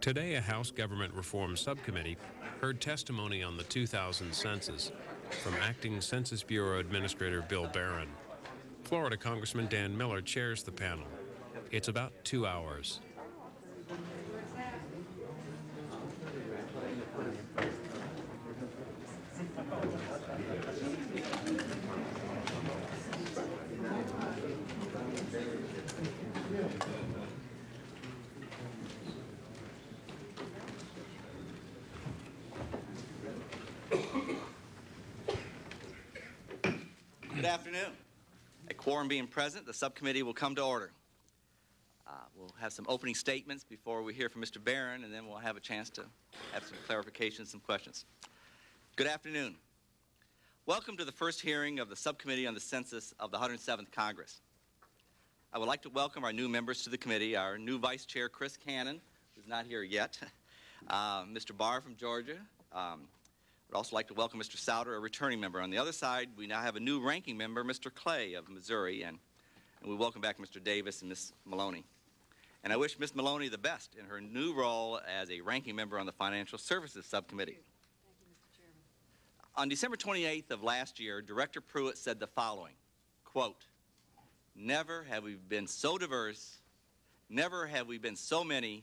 Today, a House Government Reform Subcommittee heard testimony on the 2000 census from Acting Census Bureau Administrator Bill Barron. Florida Congressman Dan Miller chairs the panel. It's about 2 hours. Good afternoon. A quorum being present, the subcommittee will come to order. We'll have some opening statements before we hear from Mr. Barron, and then we'll have a chance to have some clarifications, some questions. Good afternoon. Welcome to the first hearing of the Subcommittee on the Census of the 107th Congress. I would like to welcome our new members to the committee, our new Vice Chair, Chris Cannon, who's not here yet, Mr. Barr from Georgia. I'd also like to welcome Mr. Souder, a returning member. On the other side, we now have a new ranking member, Mr. Clay of Missouri, and we welcome back Mr. Davis and Ms. Maloney. And I wish Ms. Maloney the best in her new role as a ranking member on the Financial Services Subcommittee. Thank you, Mr. Chairman. On December 28th of last year, Director Prewitt said the following, quote, "Never have we been so diverse, never have we been so many,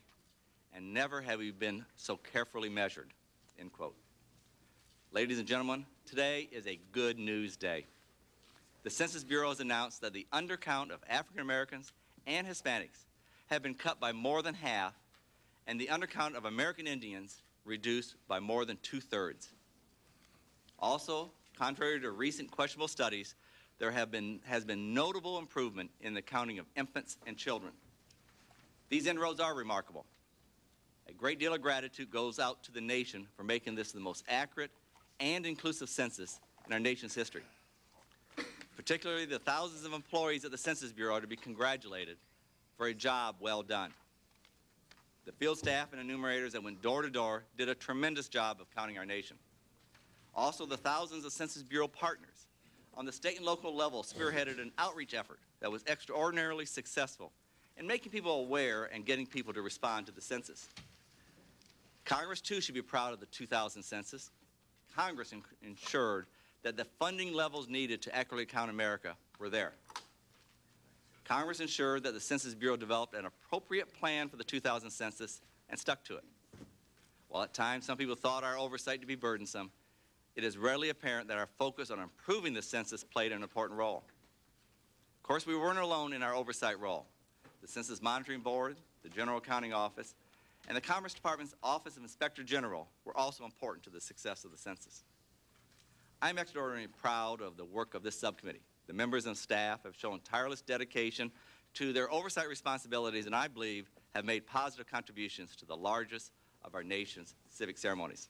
and never have we been so carefully measured," end quote. Ladies and gentlemen, today is a good news day. The Census Bureau has announced that the undercount of African Americans and Hispanics have been cut by more than half, and the undercount of American Indians reduced by more than 2/3. Also, contrary to recent questionable studies, there has been notable improvement in the counting of infants and children. These inroads are remarkable. A great deal of gratitude goes out to the nation for making this the most accurate and inclusive census in our nation's history. Particularly the thousands of employees at the Census Bureau are to be congratulated for a job well done. The field staff and enumerators that went door to door did a tremendous job of counting our nation. Also, the thousands of Census Bureau partners on the state and local level spearheaded an outreach effort that was extraordinarily successful in making people aware and getting people to respond to the census. Congress, too, should be proud of the 2000 census. Congress ensured that the funding levels needed to accurately count America were there. Congress ensured that the Census Bureau developed an appropriate plan for the 2000 census and stuck to it. While at times some people thought our oversight to be burdensome, it is readily apparent that our focus on improving the census played an important role. Of course, we weren't alone in our oversight role. The Census Monitoring Board, the General Accounting Office, and the Commerce Department's Office of Inspector General were also important to the success of the census. I'm extraordinarily proud of the work of this subcommittee. The members and staff have shown tireless dedication to their oversight responsibilities and I believe have made positive contributions to the largest of our nation's civic ceremonies.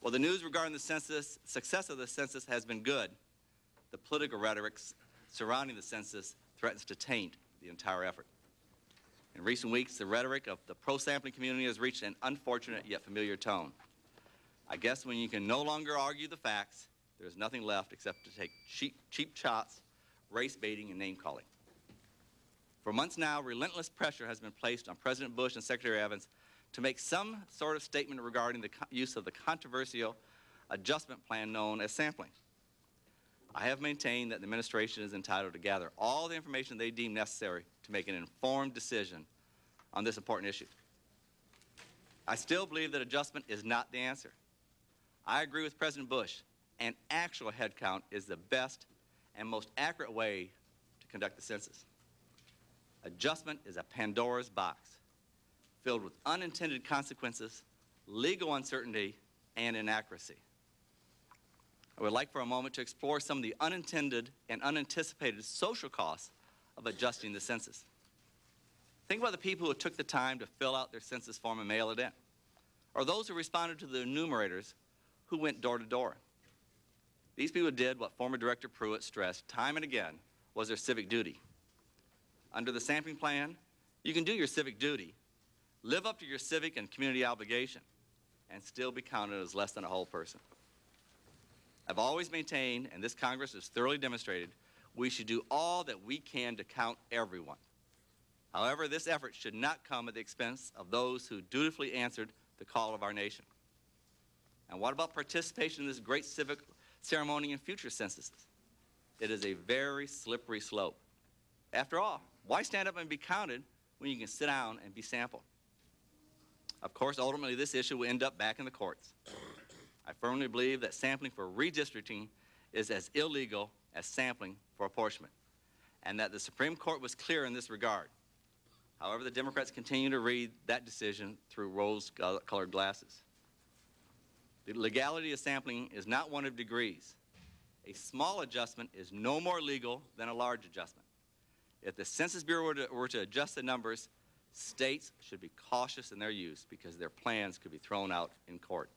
While the news regarding the census, success of the census has been good, the political rhetoric surrounding the census threatens to taint the entire effort. In recent weeks, the rhetoric of the pro-sampling community has reached an unfortunate yet familiar tone. I guess when you can no longer argue the facts, there's nothing left except to take cheap shots, race baiting, and name calling. For months now, relentless pressure has been placed on President Bush and Secretary Evans to make some sort of statement regarding the use of the controversial adjustment plan known as sampling. I have maintained that the administration is entitled to gather all the information they deem necessary to make an informed decision on this important issue. I still believe that adjustment is not the answer. I agree with President Bush. An actual head count is the best and most accurate way to conduct the census. Adjustment is a Pandora's box filled with unintended consequences, legal uncertainty, and inaccuracy. I would like for a moment to explore some of the unintended and unanticipated social costs of adjusting the census. Think about the people who took the time to fill out their census form and mail it in, or those who responded to the enumerators who went door to door. These people did what former Director Prewitt stressed time and again was their civic duty. Under the sampling plan, you can do your civic duty, live up to your civic and community obligation, and still be counted as less than a whole person. I've always maintained, and this Congress has thoroughly demonstrated, we should do all that we can to count everyone. However, this effort should not come at the expense of those who dutifully answered the call of our nation. And what about participation in this great civic ceremony in future censuses? It is a very slippery slope. After all, why stand up and be counted when you can sit down and be sampled? Of course, ultimately, this issue will end up back in the courts. I firmly believe that sampling for redistricting is as illegal as sampling for apportionment, and that the Supreme Court was clear in this regard. However, the Democrats continue to read that decision through rose-colored glasses. The legality of sampling is not one of degrees. A small adjustment is no more legal than a large adjustment. If the Census Bureau were to adjust the numbers, states should be cautious in their use because their plans could be thrown out in court.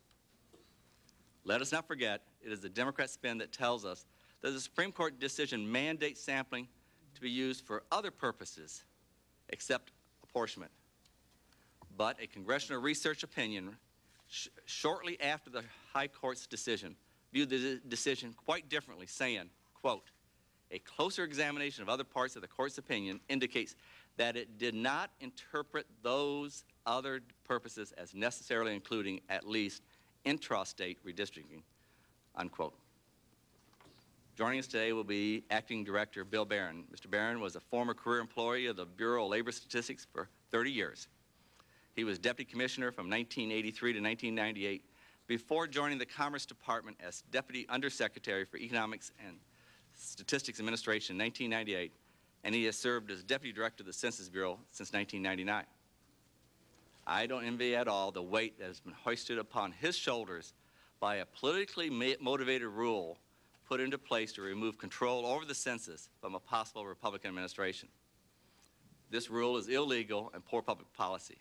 Let us not forget, it is the Democrat spin that tells us that the Supreme Court decision mandates sampling to be used for other purposes except apportionment. But a congressional research opinion shortly after the High Court's decision viewed the decision quite differently, saying, quote, "A closer examination of other parts of the Court's opinion indicates that it did not interpret those other purposes as necessarily including at least intrastate redistricting," unquote. Joining us today will be Acting Director Bill Barron. Mr. Barron was a former career employee of the Bureau of Labor Statistics for 30 years. He was Deputy Commissioner from 1983 to 1998 before joining the Commerce Department as Deputy Undersecretary for Economics and Statistics Administration in 1998, and he has served as Deputy Director of the Census Bureau since 1999. I don't envy at all the weight that has been hoisted upon his shoulders by a politically motivated rule put into place to remove control over the census from a possible Republican administration. This rule is illegal and poor public policy.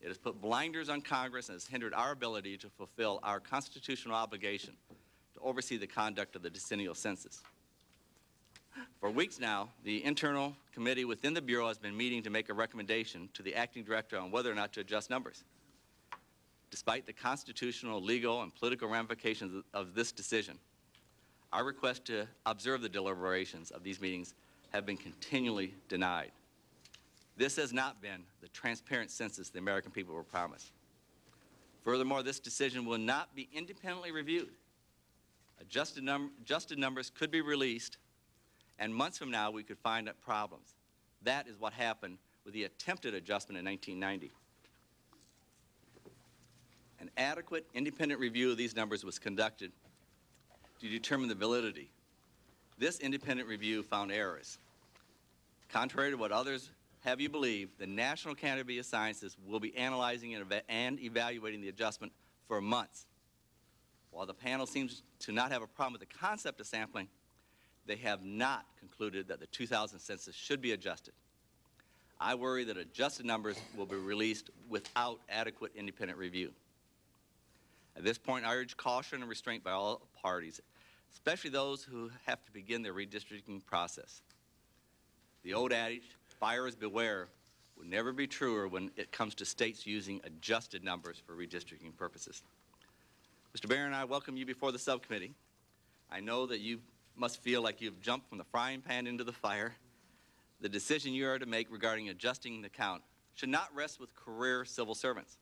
It has put blinders on Congress and has hindered our ability to fulfill our constitutional obligation to oversee the conduct of the decennial census. For weeks now, the internal committee within the Bureau has been meeting to make a recommendation to the acting director on whether or not to adjust numbers. Despite the constitutional, legal, and political ramifications of this decision, our request to observe the deliberations of these meetings have been continually denied. This has not been the transparent census the American people were promised. Furthermore, this decision will not be independently reviewed. Adjusted numbers could be released, and months from now we could find out problems. That is what happened with the attempted adjustment in 1990. An adequate independent review of these numbers was conducted to determine the validity. This independent review found errors. Contrary to what others have you believe, the National Academy of Sciences will be analyzing and evaluating the adjustment for months. While the panel seems to not have a problem with the concept of sampling, they have not concluded that the 2000 census should be adjusted. I worry that adjusted numbers will be released without adequate independent review. At this point, I urge caution and restraint by all parties, especially those who have to begin their redistricting process. The old adage, "Buyers beware," would never be truer when it comes to states using adjusted numbers for redistricting purposes. Mr. Barron, I welcome you before the subcommittee. I know that you must feel like you've jumped from the frying pan into the fire. The decision you are to make regarding adjusting the count should not rest with career civil servants.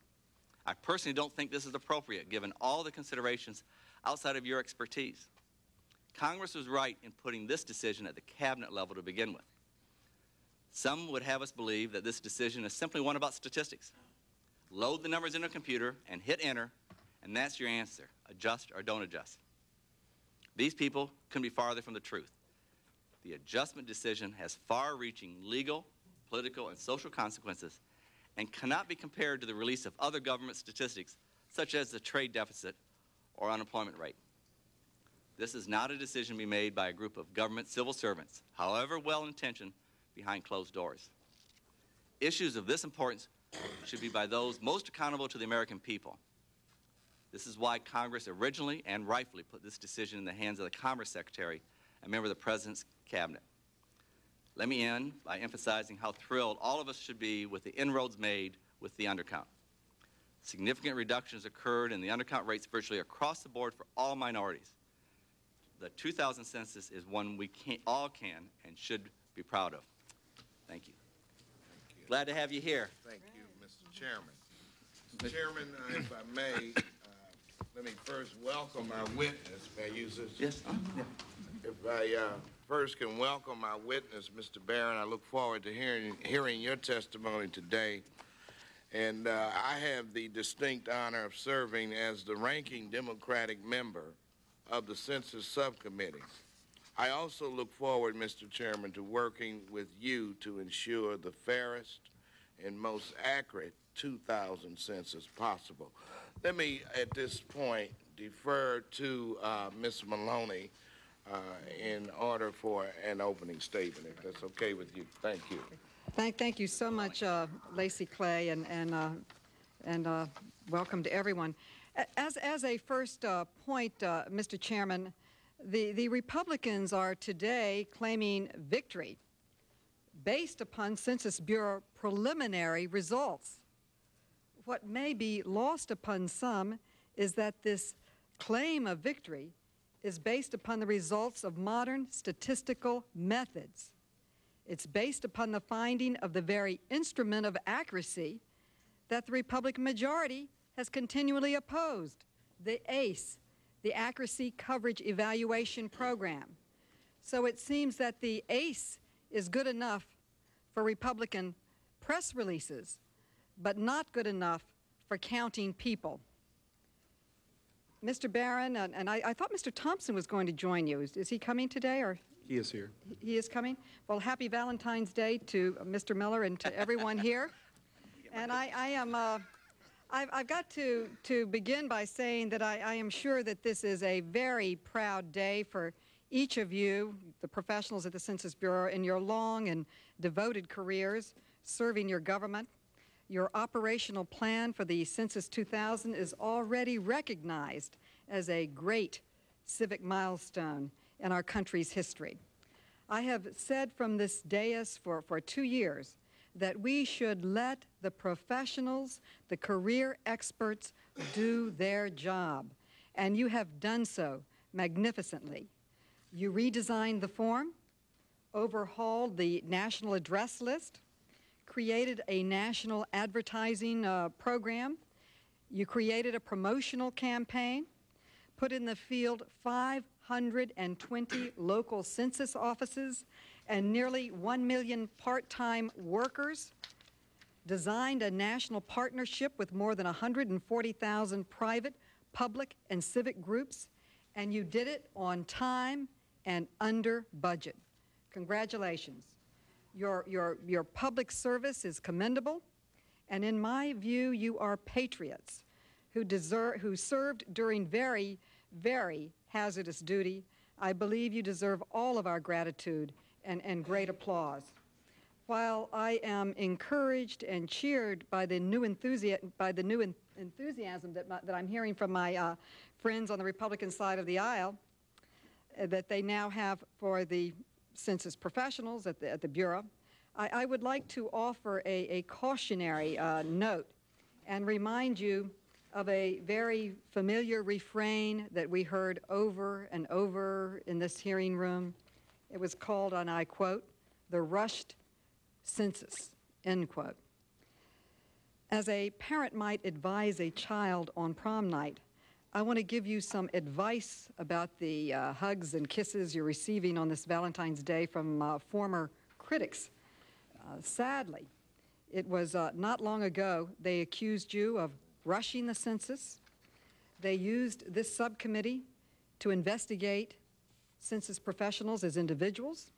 I personally don't think this is appropriate, given all the considerations outside of your expertise. Congress was right in putting this decision at the cabinet level to begin with. Some would have us believe that this decision is simply one about statistics. Load the numbers in a computer and hit enter, and that's your answer, adjust or don't adjust. These people couldn't be farther from the truth. The adjustment decision has far-reaching legal, political, and social consequences and cannot be compared to the release of other government statistics, such as the trade deficit or unemployment rate. This is not a decision to be made by a group of government civil servants, however well-intentioned, behind closed doors. Issues of this importance should be by those most accountable to the American people. This is why Congress originally and rightfully put this decision in the hands of the Commerce Secretary, a member of the President's Cabinet. Let me end by emphasizing how thrilled all of us should be with the inroads made with the undercount. Significant reductions occurred in the undercount rates virtually across the board for all minorities. The 2000 census is one we all can and should be proud of. Thank you. Glad to have you here. Thank you, Mr. Chairman. Mr. Chairman, if I may, let me first welcome our witness. May I use this? Yes. If I first can welcome our witness, Mr. Barron, I look forward to hearing your testimony today. And I have the distinct honor of serving as the ranking Democratic member of the Census Subcommittee. I also look forward, Mr. Chairman, to working with you to ensure the fairest and most accurate 2000 census possible. Let me, at this point, defer to Ms. Maloney in order for an opening statement, if that's okay with you. Thank you. Thank you so much, Lacey Clay, and welcome to everyone. As a first point, Mr. Chairman, the Republicans are today claiming victory based upon Census Bureau preliminary results. What may be lost upon some is that this claim of victory is based upon the results of modern statistical methods. It's based upon the finding of the very instrument of accuracy that the Republican majority has continually opposed, the ACE, the Accuracy Coverage Evaluation Program. So it seems that the ACE is good enough for Republican press releases, but not good enough for counting people. Mr. Barron, and I thought Mr. Thompson was going to join you. Is he coming today? Or? He is here. He is coming? Well, happy Valentine's Day to Mr. Miller and to everyone here. And I've got to begin by saying that I am sure that this is a very proud day for each of you, the professionals at the Census Bureau, in your long and devoted careers serving your government. Your operational plan for the Census 2000 is already recognized as a great civic milestone in our country's history. I have said from this dais for 2 years that we should let the professionals, the career experts, do their job. And you have done so magnificently. You redesigned the form, overhauled the national address list, created a national advertising program. You created a promotional campaign, put in the field 520 local census offices and nearly 1 million part-time workers, designed a national partnership with more than 140,000 private, public, and civic groups, and you did it on time and under budget. Congratulations. Your public service is commendable, and in my view, you are patriots who served during very, very hazardous duty. I believe you deserve all of our gratitude and great applause. While I am encouraged and cheered by the new enthusiasm that I'm hearing from my friends on the Republican side of the aisle that they now have for the census professionals at the Bureau, I would like to offer a cautionary note and remind you of a very familiar refrain that we heard over and over in this hearing room. It was called, and I quote, the rushed census, end quote. As a parent might advise a child on prom night, I want to give you some advice about the hugs and kisses you're receiving on this Valentine's Day from former critics. Sadly, it was not long ago they accused you of rushing the census. They used this subcommittee to investigate census professionals as individuals.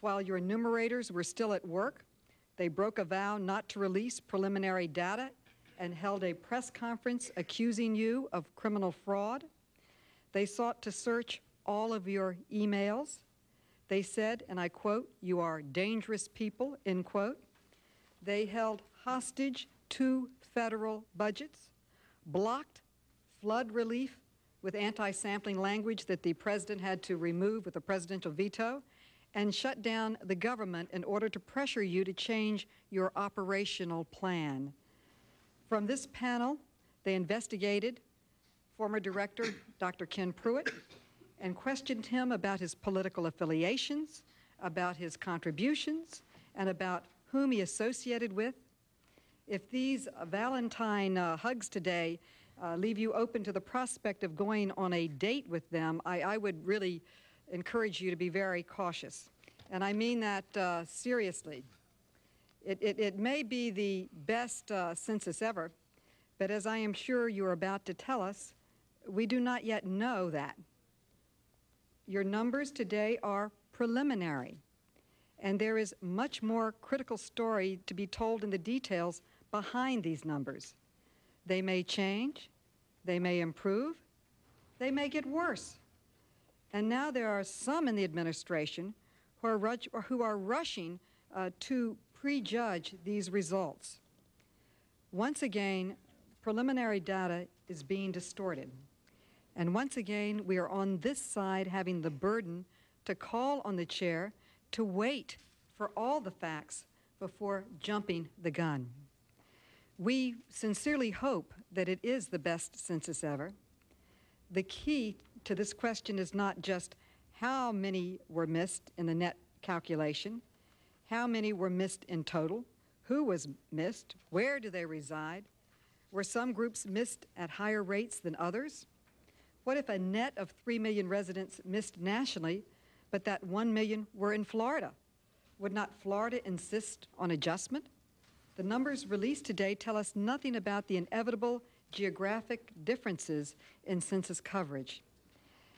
While your enumerators were still at work, they broke a vow not to release preliminary data and held a press conference accusing you of criminal fraud. They sought to search all of your emails. They said, and I quote, you are dangerous people, end quote. They held hostage 2 federal budgets, blocked flood relief with anti-sampling language that the president had to remove with a presidential veto, and shut down the government in order to pressure you to change your operational plan. From this panel, they investigated former director Dr. Ken Prewitt and questioned him about his political affiliations, about his contributions, and about whom he associated with? If these Valentine hugs today leave you open to the prospect of going on a date with them, I would really encourage you to be very cautious. And I mean that seriously. It may be the best census ever, but as I am sure you're about to tell us, we do not yet know that. Your numbers today are preliminary, and there is much more critical story to be told in the details behind these numbers. They may change, they may improve, they may get worse. And now there are some in the administration who are, rushing to prejudge these results. Once again, preliminary data is being distorted. And once again, we are on this side having the burden to call on the chair to wait for all the facts before jumping the gun. We sincerely hope that it is the best census ever. The key to this question is not just how many were missed in the net calculation, how many were missed in total, who was missed, where do they reside, were some groups missed at higher rates than others? What if a net of 3 million residents missed nationally, but that 1 million were in Florida? Would not Florida insist on adjustment? The numbers released today tell us nothing about the inevitable geographic differences in census coverage.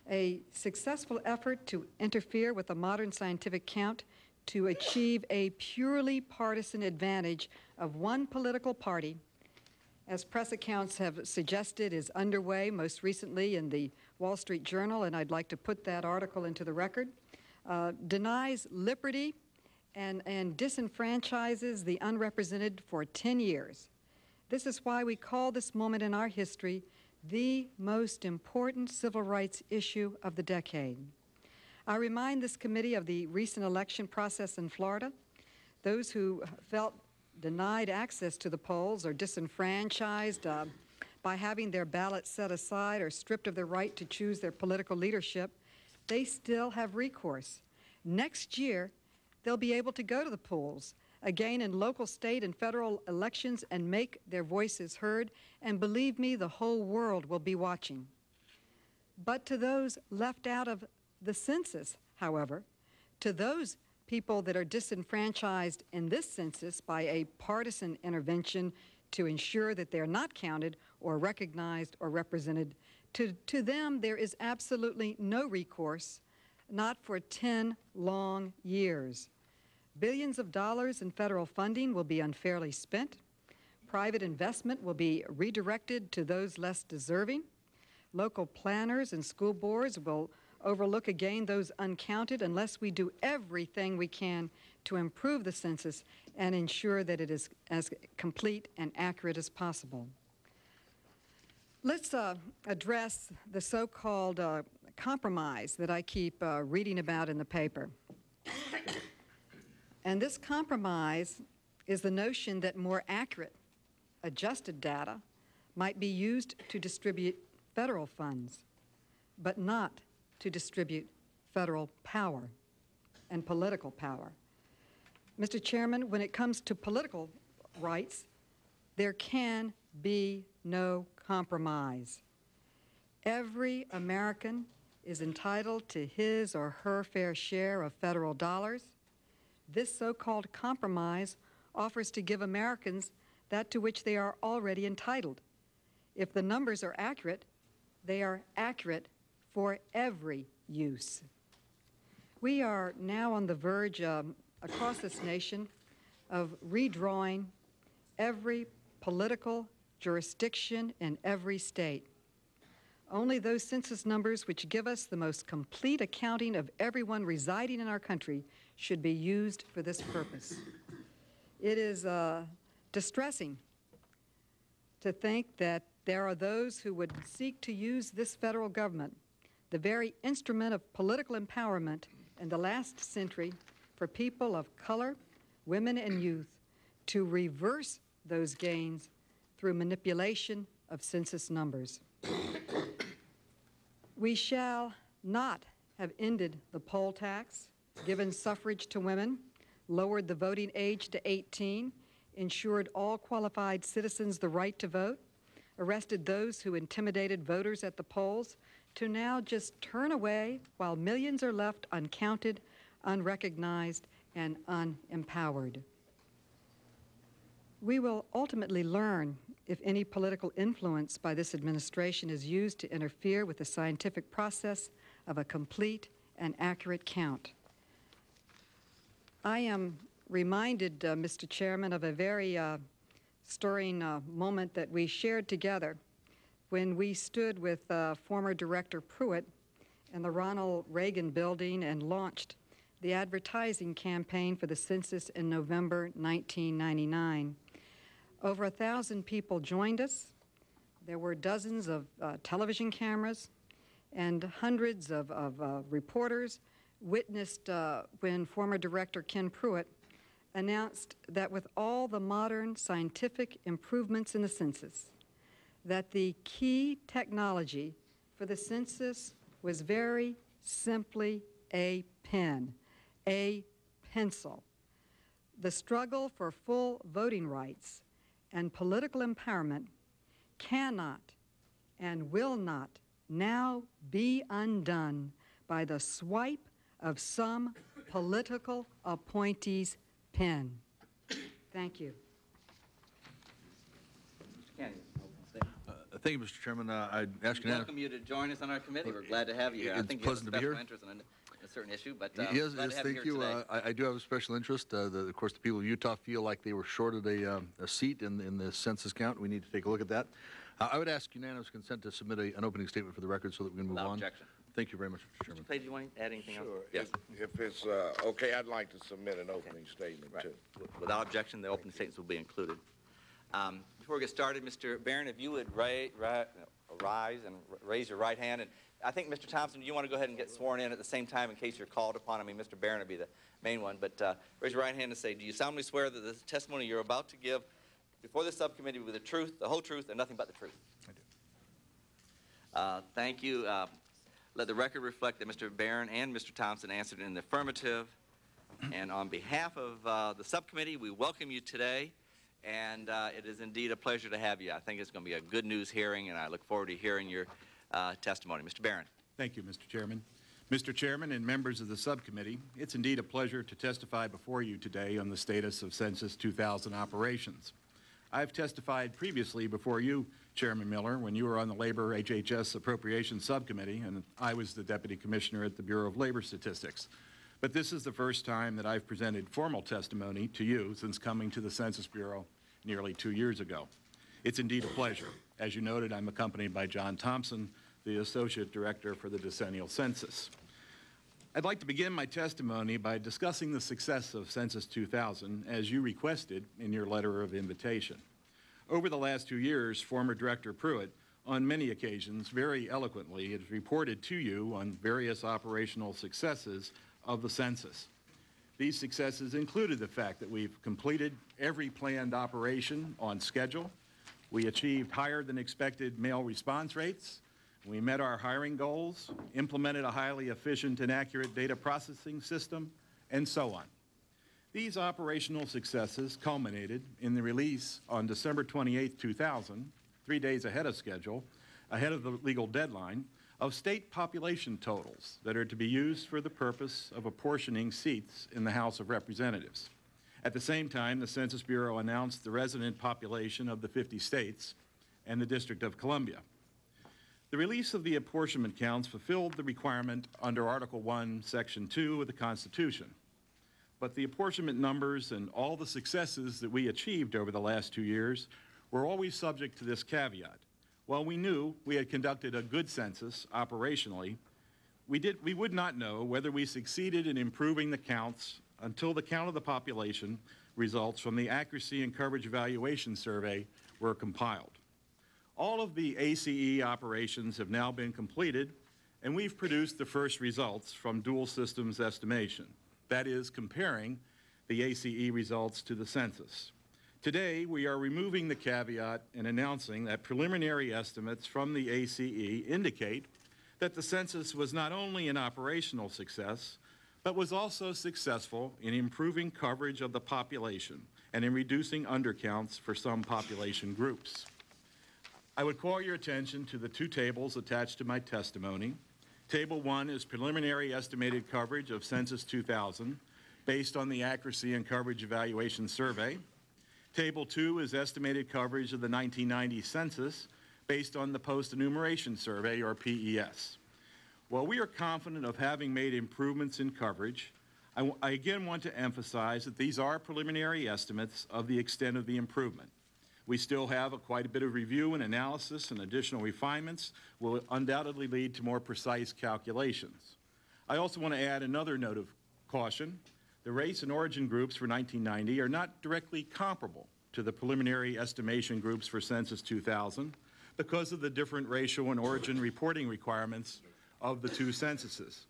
A successful effort to interfere with the modern scientific count to achieve a purely partisan advantage of one political party, as press accounts have suggested, is underway, most recently in the Wall Street Journal, and I'd like to put that article into the record, denies liberty and disenfranchises the unrepresented for 10 years. This is why we call this moment in our history the most important civil rights issue of the decade. I remind this committee of the recent election process in Florida. Those who felt denied access to the polls or disenfranchised by having their ballots set aside or stripped of their right to choose their political leadership, they still have recourse. Next year, they'll be able to go to the polls again in local, state, and federal elections and make their voices heard. And believe me, the whole world will be watching. But to those left out of the census, however, to those people that are disenfranchised in this census by a partisan intervention to ensure that they're not counted or recognized or represented, to them there is absolutely no recourse, not for 10 long years. Billions of dollars in federal funding will be unfairly spent. Private investment will be redirected to those less deserving. Local planners and school boards will overlook again those uncounted unless we do everything we can to improve the census and ensure that it is as complete and accurate as possible. Let's address the so-called compromise that I keep reading about in the paper. And this compromise is the notion that more accurate, adjusted data might be used to distribute federal funds, but not to distribute federal power and political power. Mr. Chairman, when it comes to political rights, there can be no compromise. Every American is entitled to his or her fair share of federal dollars. This so-called compromise offers to give Americans that to which they are already entitled. If the numbers are accurate, they are accurate for every use. We are now on the verge across this nation of redrawing every political jurisdiction in every state. Only those census numbers which give us the most complete accounting of everyone residing in our country should be used for this purpose. It is distressing to think that there are those who would seek to use this federal government, the very instrument of political empowerment in the last century for people of color, women, and youth, to reverse those gains through manipulation of census numbers. We shall not have ended the poll tax, given suffrage to women, lowered the voting age to 18, ensured all qualified citizens the right to vote, arrested those who intimidated voters at the polls, to now just turn away while millions are left uncounted, unrecognized, and unempowered. We will ultimately learn if any political influence by this administration is used to interfere with the scientific process of a complete and accurate count. I am reminded, Mr. Chairman, of a very stirring moment that we shared together when we stood with former Director Prewitt in the Ronald Reagan building and launched the advertising campaign for the census in November 1999. Over 1,000 people joined us. There were dozens of television cameras and hundreds of reporters witnessed when former Director Ken Prewitt announced that with all the modern scientific improvements in the census, that the key technology for the census was very simply a pen, a pencil. The struggle for full voting rights and political empowerment cannot and will not now be undone by the swipe of some political appointee's pen. Thank you. Thank you, Mr. Chairman. I'd ask you now. Welcome you to join us on our committee. We're glad to have you here. I think you have a special interest in a certain issue, but yes, glad to have you here today. I do have a special interest. Of course, the people of Utah feel like they were shorted a seat in the census count. We need to take a look at that. I would ask unanimous consent to submit an opening statement for the record so that we can move on. Without objection. Thank you very much, Mr. Chairman. Mr. Clay, do you want to add anything else? Sure. Yes. If it's okay, I'd like to submit an opening statement, too. Without objection, the opening statements will be included. Before we get started, Mr. Barron, if you would rise and raise your right hand. And I think, Mr. Thompson, do you want to go ahead and get sworn in at the same time in case you're called upon? I mean, Mr. Barron would be the main one. But raise your right hand and say, do you solemnly swear that the testimony you're about to give before this subcommittee will be the truth, the whole truth, and nothing but the truth? I do. Thank you. Let the record reflect that Mr. Barron and Mr. Thompson answered in the affirmative. And on behalf of the subcommittee, we welcome you today. And it is indeed a pleasure to have you. I think it's going to be a good news hearing, and I look forward to hearing your testimony. Mr. Barron. Thank you, Mr. Chairman. Mr. Chairman and members of the subcommittee, it's indeed a pleasure to testify before you today on the status of Census 2000 operations. I've testified previously before you, Chairman Miller, when you were on the Labor HHS Appropriations Subcommittee, and I was the Deputy Commissioner at the Bureau of Labor Statistics. But this is the first time that I've presented formal testimony to you since coming to the Census Bureau nearly 2 years ago. It's indeed a pleasure. As you noted, I'm accompanied by John Thompson, the Associate Director for the Decennial Census. I'd like to begin my testimony by discussing the success of Census 2000, as you requested in your letter of invitation. Over the last 2 years, former Director Prewitt, on many occasions, very eloquently, has reported to you on various operational successes of the census. These successes included the fact that we've completed every planned operation on schedule, we achieved higher than expected male response rates, we met our hiring goals, implemented a highly efficient and accurate data processing system, and so on. These operational successes culminated in the release on December 28, 2000, 3 days ahead of schedule, ahead of the legal deadline, of state population totals that are to be used for the purpose of apportioning seats in the House of Representatives. At the same time, the Census Bureau announced the resident population of the 50 states and the District of Columbia. The release of the apportionment counts fulfilled the requirement under Article 1, Section 2 of the Constitution. But the apportionment numbers and all the successes that we achieved over the last 2 years were always subject to this caveat. While we knew we had conducted a good census operationally, we would not know whether we succeeded in improving the counts until the count of the population results from the Accuracy and Coverage Evaluation Survey were compiled. All of the ACE operations have now been completed, and we've produced the first results from dual systems estimation, that is, comparing the ACE results to the census. Today, we are removing the caveat and announcing that preliminary estimates from the ACE indicate that the census was not only an operational success, but was also successful in improving coverage of the population and in reducing undercounts for some population groups. I would call your attention to the two tables attached to my testimony. Table 1 is preliminary estimated coverage of Census 2000 based on the Accuracy and Coverage Evaluation Survey. Table 2 is estimated coverage of the 1990 Census based on the Post-Enumeration Survey, or PES. While we are confident of having made improvements in coverage, I again want to emphasize that these are preliminary estimates of the extent of the improvement. We still have quite a bit of review and analysis, and additional refinements will undoubtedly lead to more precise calculations. I also want to add another note of caution. The race and origin groups for 1990 are not directly comparable to the preliminary estimation groups for Census 2000 because of the different racial and origin reporting requirements of the two censuses.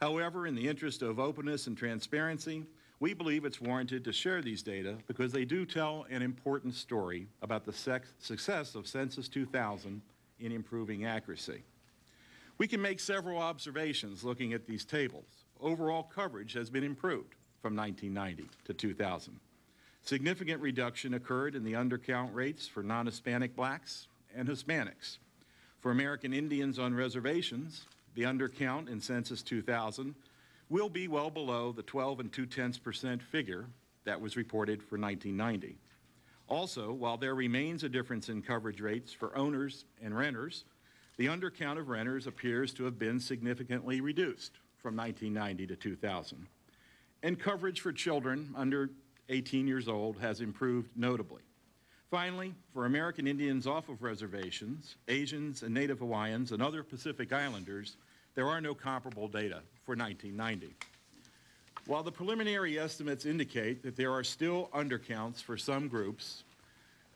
However, in the interest of openness and transparency, we believe it's warranted to share these data because they do tell an important story about the success of Census 2000 in improving accuracy. We can make several observations looking at these tables. Overall coverage has been improved from 1990 to 2000. Significant reduction occurred in the undercount rates for non-Hispanic blacks and Hispanics. For American Indians on reservations, the undercount in Census 2000 will be well below the 12.2% figure that was reported for 1990. Also, while there remains a difference in coverage rates for owners and renters, the undercount of renters appears to have been significantly reduced from 1990 to 2000. And coverage for children under 18 years old has improved notably. Finally, for American Indians off of reservations, Asians and Native Hawaiians and other Pacific Islanders, there are no comparable data for 1990. While the preliminary estimates indicate that there are still undercounts for some groups,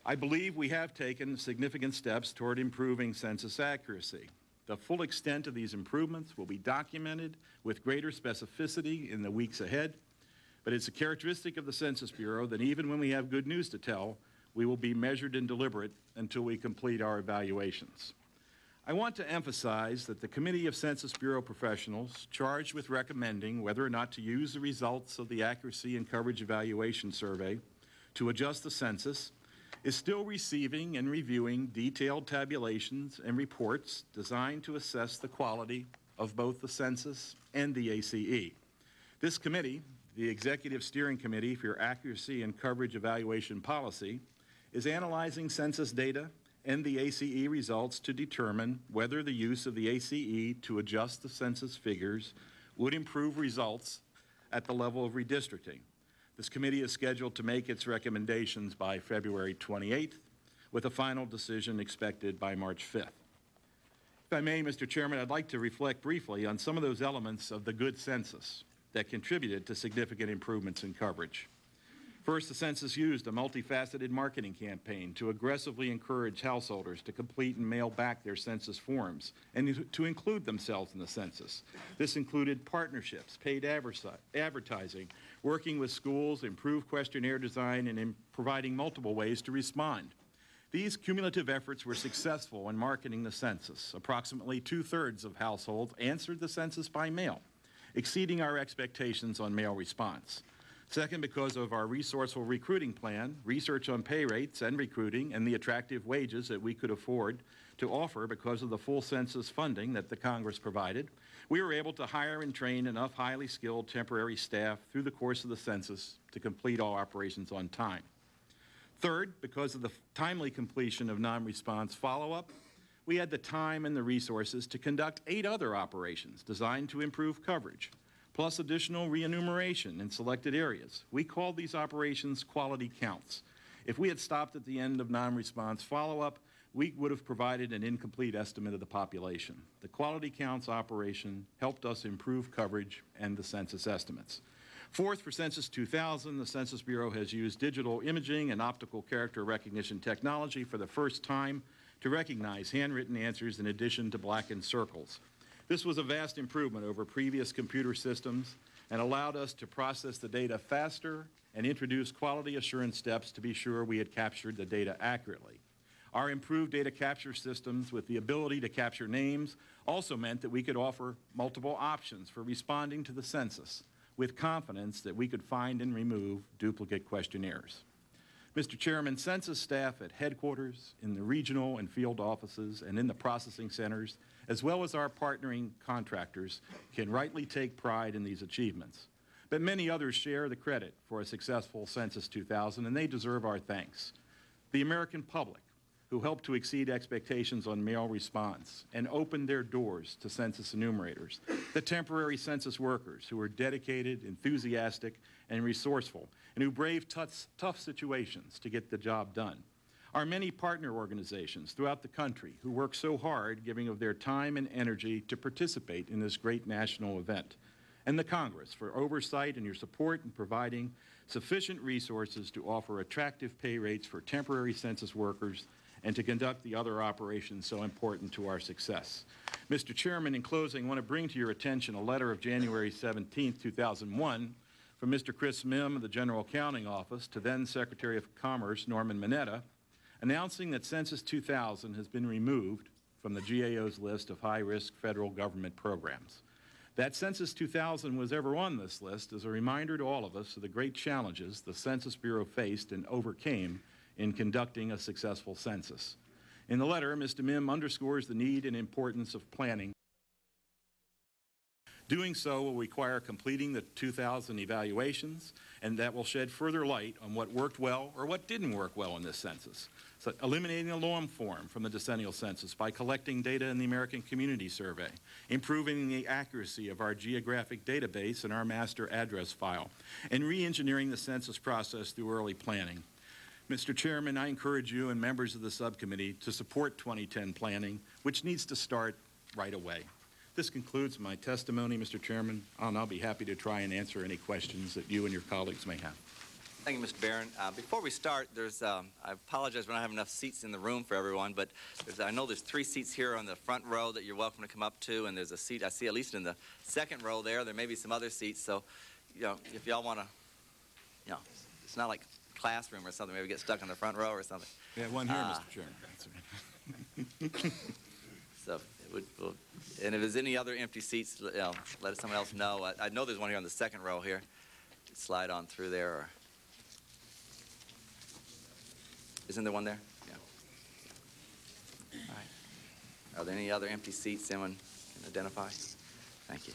I believe we have taken significant steps toward improving census accuracy. The full extent of these improvements will be documented with greater specificity in the weeks ahead, but it's a characteristic of the Census Bureau that even when we have good news to tell, we will be measured and deliberate until we complete our evaluations. I want to emphasize that the Committee of Census Bureau Professionals charged with recommending whether or not to use the results of the Accuracy and Coverage Evaluation Survey to adjust the census is still receiving and reviewing detailed tabulations and reports designed to assess the quality of both the census and the ACE. This committee, the Executive Steering Committee for your Accuracy and Coverage Evaluation Policy, is analyzing census data and the ACE results to determine whether the use of the ACE to adjust the census figures would improve results at the level of redistricting. This committee is scheduled to make its recommendations by February 28th, with a final decision expected by March 5th. If I may, Mr. Chairman, I'd like to reflect briefly on some of those elements of the good census that contributed to significant improvements in coverage. First, the census used a multifaceted marketing campaign to aggressively encourage householders to complete and mail back their census forms and to include themselves in the census. This included partnerships, paid advertising, working with schools, improved questionnaire design, and providing multiple ways to respond. These cumulative efforts were successful in marketing the census. Approximately 2/3 of households answered the census by mail, exceeding our expectations on mail response. Second, because of our resourceful recruiting plan, research on pay rates and recruiting, and the attractive wages that we could afford to offer because of the full census funding that the Congress provided, we were able to hire and train enough highly skilled temporary staff through the course of the census to complete all operations on time. Third, because of the timely completion of non-response follow-up, we had the time and the resources to conduct 8 other operations designed to improve coverage, plus additional re-enumeration in selected areas. We called these operations quality counts. If we had stopped at the end of non-response follow-up, we would have provided an incomplete estimate of the population. The quality counts operation helped us improve coverage and the census estimates. Fourth, for Census 2000, the Census Bureau has used digital imaging and optical character recognition technology for the first time to recognize handwritten answers in addition to blackened circles. This was a vast improvement over previous computer systems and allowed us to process the data faster and introduce quality assurance steps to be sure we had captured the data accurately. Our improved data capture systems with the ability to capture names also meant that we could offer multiple options for responding to the census, with confidence that we could find and remove duplicate questionnaires. Mr. Chairman, census staff at headquarters, in the regional and field offices, and in the processing centers, as well as our partnering contractors, can rightly take pride in these achievements. But many others share the credit for a successful Census 2000, and they deserve our thanks. The American public, who helped to exceed expectations on mail response and opened their doors to census enumerators, the temporary census workers who were dedicated, enthusiastic, and resourceful, and who braved tough situations to get the job done, our many partner organizations throughout the country who work so hard, giving of their time and energy to participate in this great national event, and the Congress for oversight and your support in providing sufficient resources to offer attractive pay rates for temporary census workers and to conduct the other operations so important to our success. Mr. Chairman, in closing, I want to bring to your attention a letter of January 17, 2001 from Mr. Chris Mihm of the General Accounting Office to then Secretary of Commerce Norman Mineta, announcing that Census 2000 has been removed from the GAO's list of high-risk federal government programs. That Census 2000 was ever on this list is a reminder to all of us of the great challenges the Census Bureau faced and overcame in conducting a successful census. In the letter, Mr. Mihm underscores the need and importance of planning. Doing so will require completing the 2000 evaluations, and that will shed further light on what worked well or what didn't work well in this census. So eliminating the long form from the decennial census by collecting data in the American Community Survey, improving the accuracy of our geographic database and our master address file, and re-engineering the census process through early planning. Mr. Chairman, I encourage you and members of the subcommittee to support 2010 planning, which needs to start right away. This concludes my testimony, Mr. Chairman, and I'll be happy to try and answer any questions that you and your colleagues may have. Thank you, Mr. Barron. Before we start, there's, I apologize we don't have enough seats in the room for everyone, but I know there's 3 seats here on the front row that you're welcome to come up to, and there's a seat I see at least in the second row there. There may be some other seats, so, you know, if y'all want to, you know, it's not like classroom or something, maybe get stuck in the front row or something. Yeah, one here, Mr. Chairman. So, and if there's any other empty seats, you know, let someone else know. I know there's one here on the second row here. Slide on through there. Or isn't there one there? Yeah. All right. Are there any other empty seats anyone can identify? Thank you.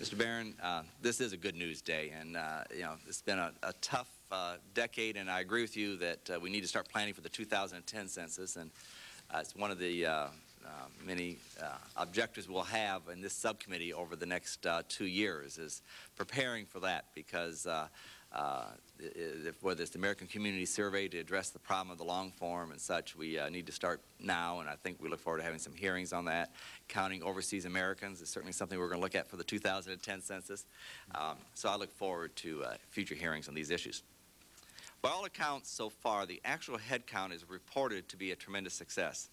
Mr. Barron, this is a good news day, and you know, it's been a tough decade, and I agree with you that we need to start planning for the 2010 census, and it's one of the many objectives we'll have in this subcommittee over the next 2 years is preparing for that, because whether it's the American Community Survey to address the problem of the long form and such, we need to start now, and I think we look forward to having some hearings on that. Counting overseas Americans is certainly something we're going to look at for the 2010 census. So I look forward to future hearings on these issues. By all accounts so far, the actual headcount is reported to be a tremendous success.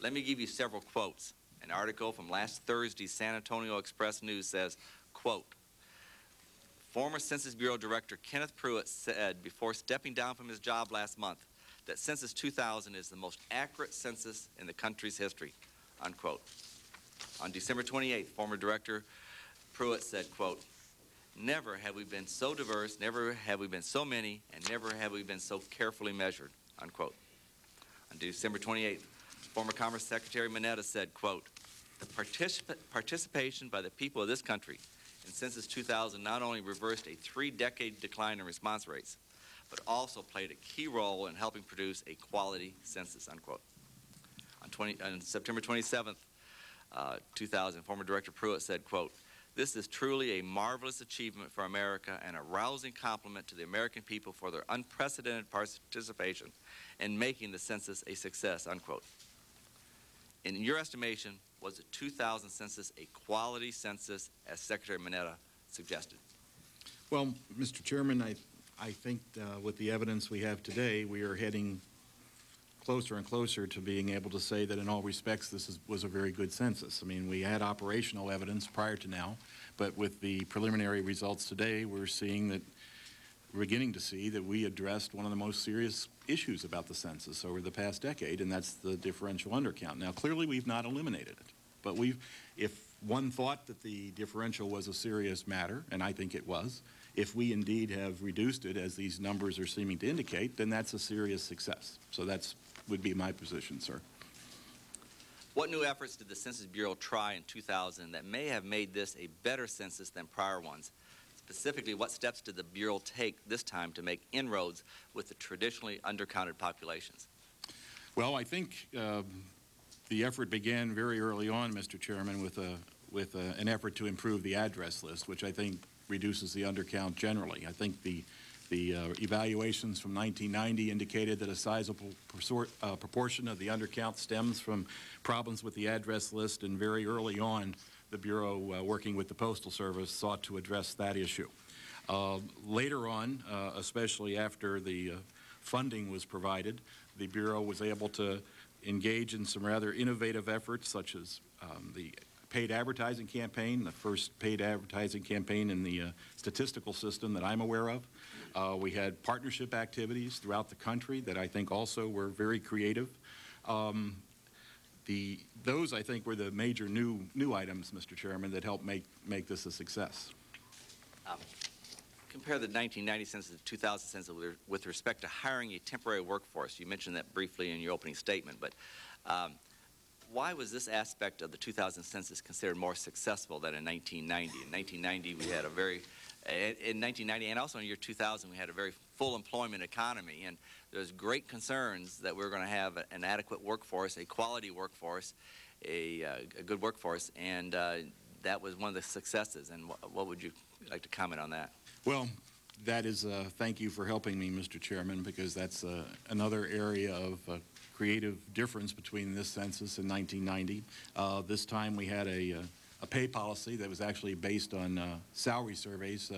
Let me give you several quotes. An article from last Thursday's San Antonio Express News says, quote, former Census Bureau Director Kenneth Prewitt said before stepping down from his job last month that Census 2000 is the most accurate census in the country's history, unquote. On December 28th, former Director Prewitt said, quote, never have we been so diverse, never have we been so many, and never have we been so carefully measured, unquote. On December 28th, former Commerce Secretary Mineta said, quote, the participation by the people of this country in Census 2000 not only reversed a 3-decade decline in response rates, but also played a key role in helping produce a quality census, unquote. On September 27th, 2000, former Director Prewitt said, quote, this is truly a marvelous achievement for America and a rousing compliment to the American people for their unprecedented participation in making the census a success, unquote. In your estimation, was the 2000 census a quality census, as Secretary Mineta suggested? Well, Mr. Chairman, I think with the evidence we have today, we are heading closer and closer to being able to say that in all respects this was a very good census. I mean, we had operational evidence prior to now, but with the preliminary results today, we're seeing that we're beginning to see that we addressed one of the most serious issues about the census over the past decade, and that's the differential undercount. Now, clearly we've not eliminated it, but we've, if one thought that the differential was a serious matter, and I think it was, if we indeed have reduced it as these numbers are seeming to indicate, then that's a serious success. So that would be my position, sir. What new efforts did the Census Bureau try in 2000 that may have made this a better census than prior ones? Specifically, what steps did the Bureau take this time to make inroads with the traditionally undercounted populations? Well, I think the effort began very early on, Mr. Chairman, with an effort to improve the address list, which I think reduces the undercount generally. I think the evaluations from 1990 indicated that a sizable proportion of the undercount stems from problems with the address list, and very early on the Bureau, working with the Postal Service, sought to address that issue. Later on, especially after the funding was provided, the Bureau was able to engage in some rather innovative efforts, such as the paid advertising campaign, the first paid advertising campaign in the statistical system that I'm aware of. We had partnership activities throughout the country that I think also were very creative. Those, I think, were the major new items, Mr. Chairman, that helped make this a success. Compare the 1990 census to the 2000 census with respect to hiring a temporary workforce. You mentioned that briefly in your opening statement, but why was this aspect of the 2000 census considered more successful than in 1990? In 1990, we had a very, in 1990 and also in the year 2000, we had a very full employment economy, and there's great concerns that we're going to have an adequate workforce, a quality workforce, a good workforce, and that was one of the successes. And what would you like to comment on that? Well, that is, thank you for helping me, Mr. Chairman, because that's another area of creative difference between this census and 1990. This time we had a pay policy that was actually based on salary surveys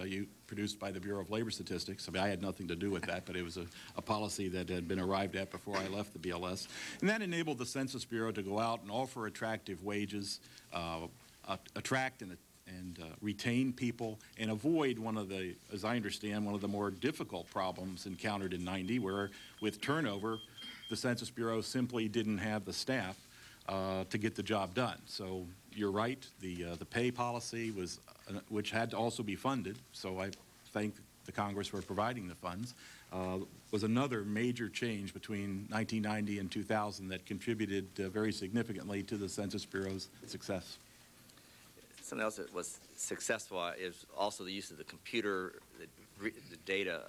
produced by the Bureau of Labor Statistics. I mean, I had nothing to do with that, but it was a policy that had been arrived at before I left the BLS. And that enabled the Census Bureau to go out and offer attractive wages, attract and retain people, and avoid one of the, as I understand, one of the more difficult problems encountered in 90, where with turnover, the Census Bureau simply didn't have the staff to get the job done. So you're right, the pay policy was, which had to also be funded, so I thank the Congress for providing the funds, was another major change between 1990 and 2000 that contributed very significantly to the Census Bureau's success. Something else that was successful is also the use of the computer, the data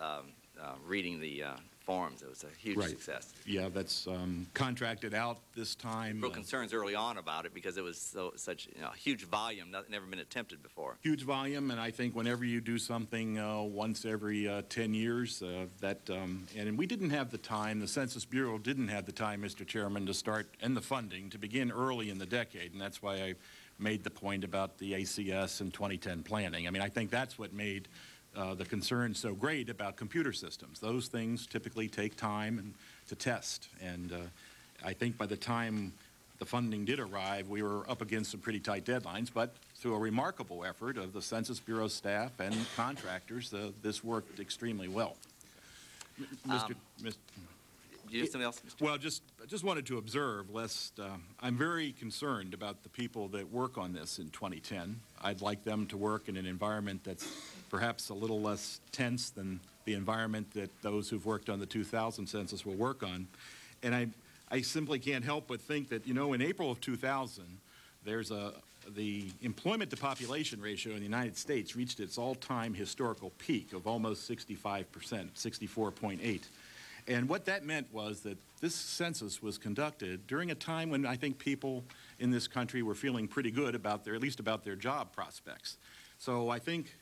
reading the forms. It was a huge success. Yeah, that's contracted out this time. Real concerns early on about it because it was such huge volume, never been attempted before. Huge volume, and I think whenever you do something once every 10 years, and we didn't have the time, the Census Bureau didn't have the time, Mr. Chairman, to start, and the funding, to begin early in the decade, and that's why I made the point about the ACS and 2010 planning. I mean, I think that's what made the concern so great about computer systems. Those things typically take time to test. And I think by the time the funding did arrive, we were up against some pretty tight deadlines. But through a remarkable effort of the Census Bureau staff and contractors, this worked extremely well. Well, just wanted to observe, lest I'm very concerned about the people that work on this in 2010. I'd like them to work in an environment that's perhaps a little less tense than the environment that those who've worked on the 2000 census will work on. And I simply can't help but think that, you know, in April of 2000, there's the employment to population ratio in the United States reached its all-time historical peak of almost 65%, 64.8. And what that meant was that this census was conducted during a time when I think people in this country were feeling pretty good about their, at least about their job prospects. So I think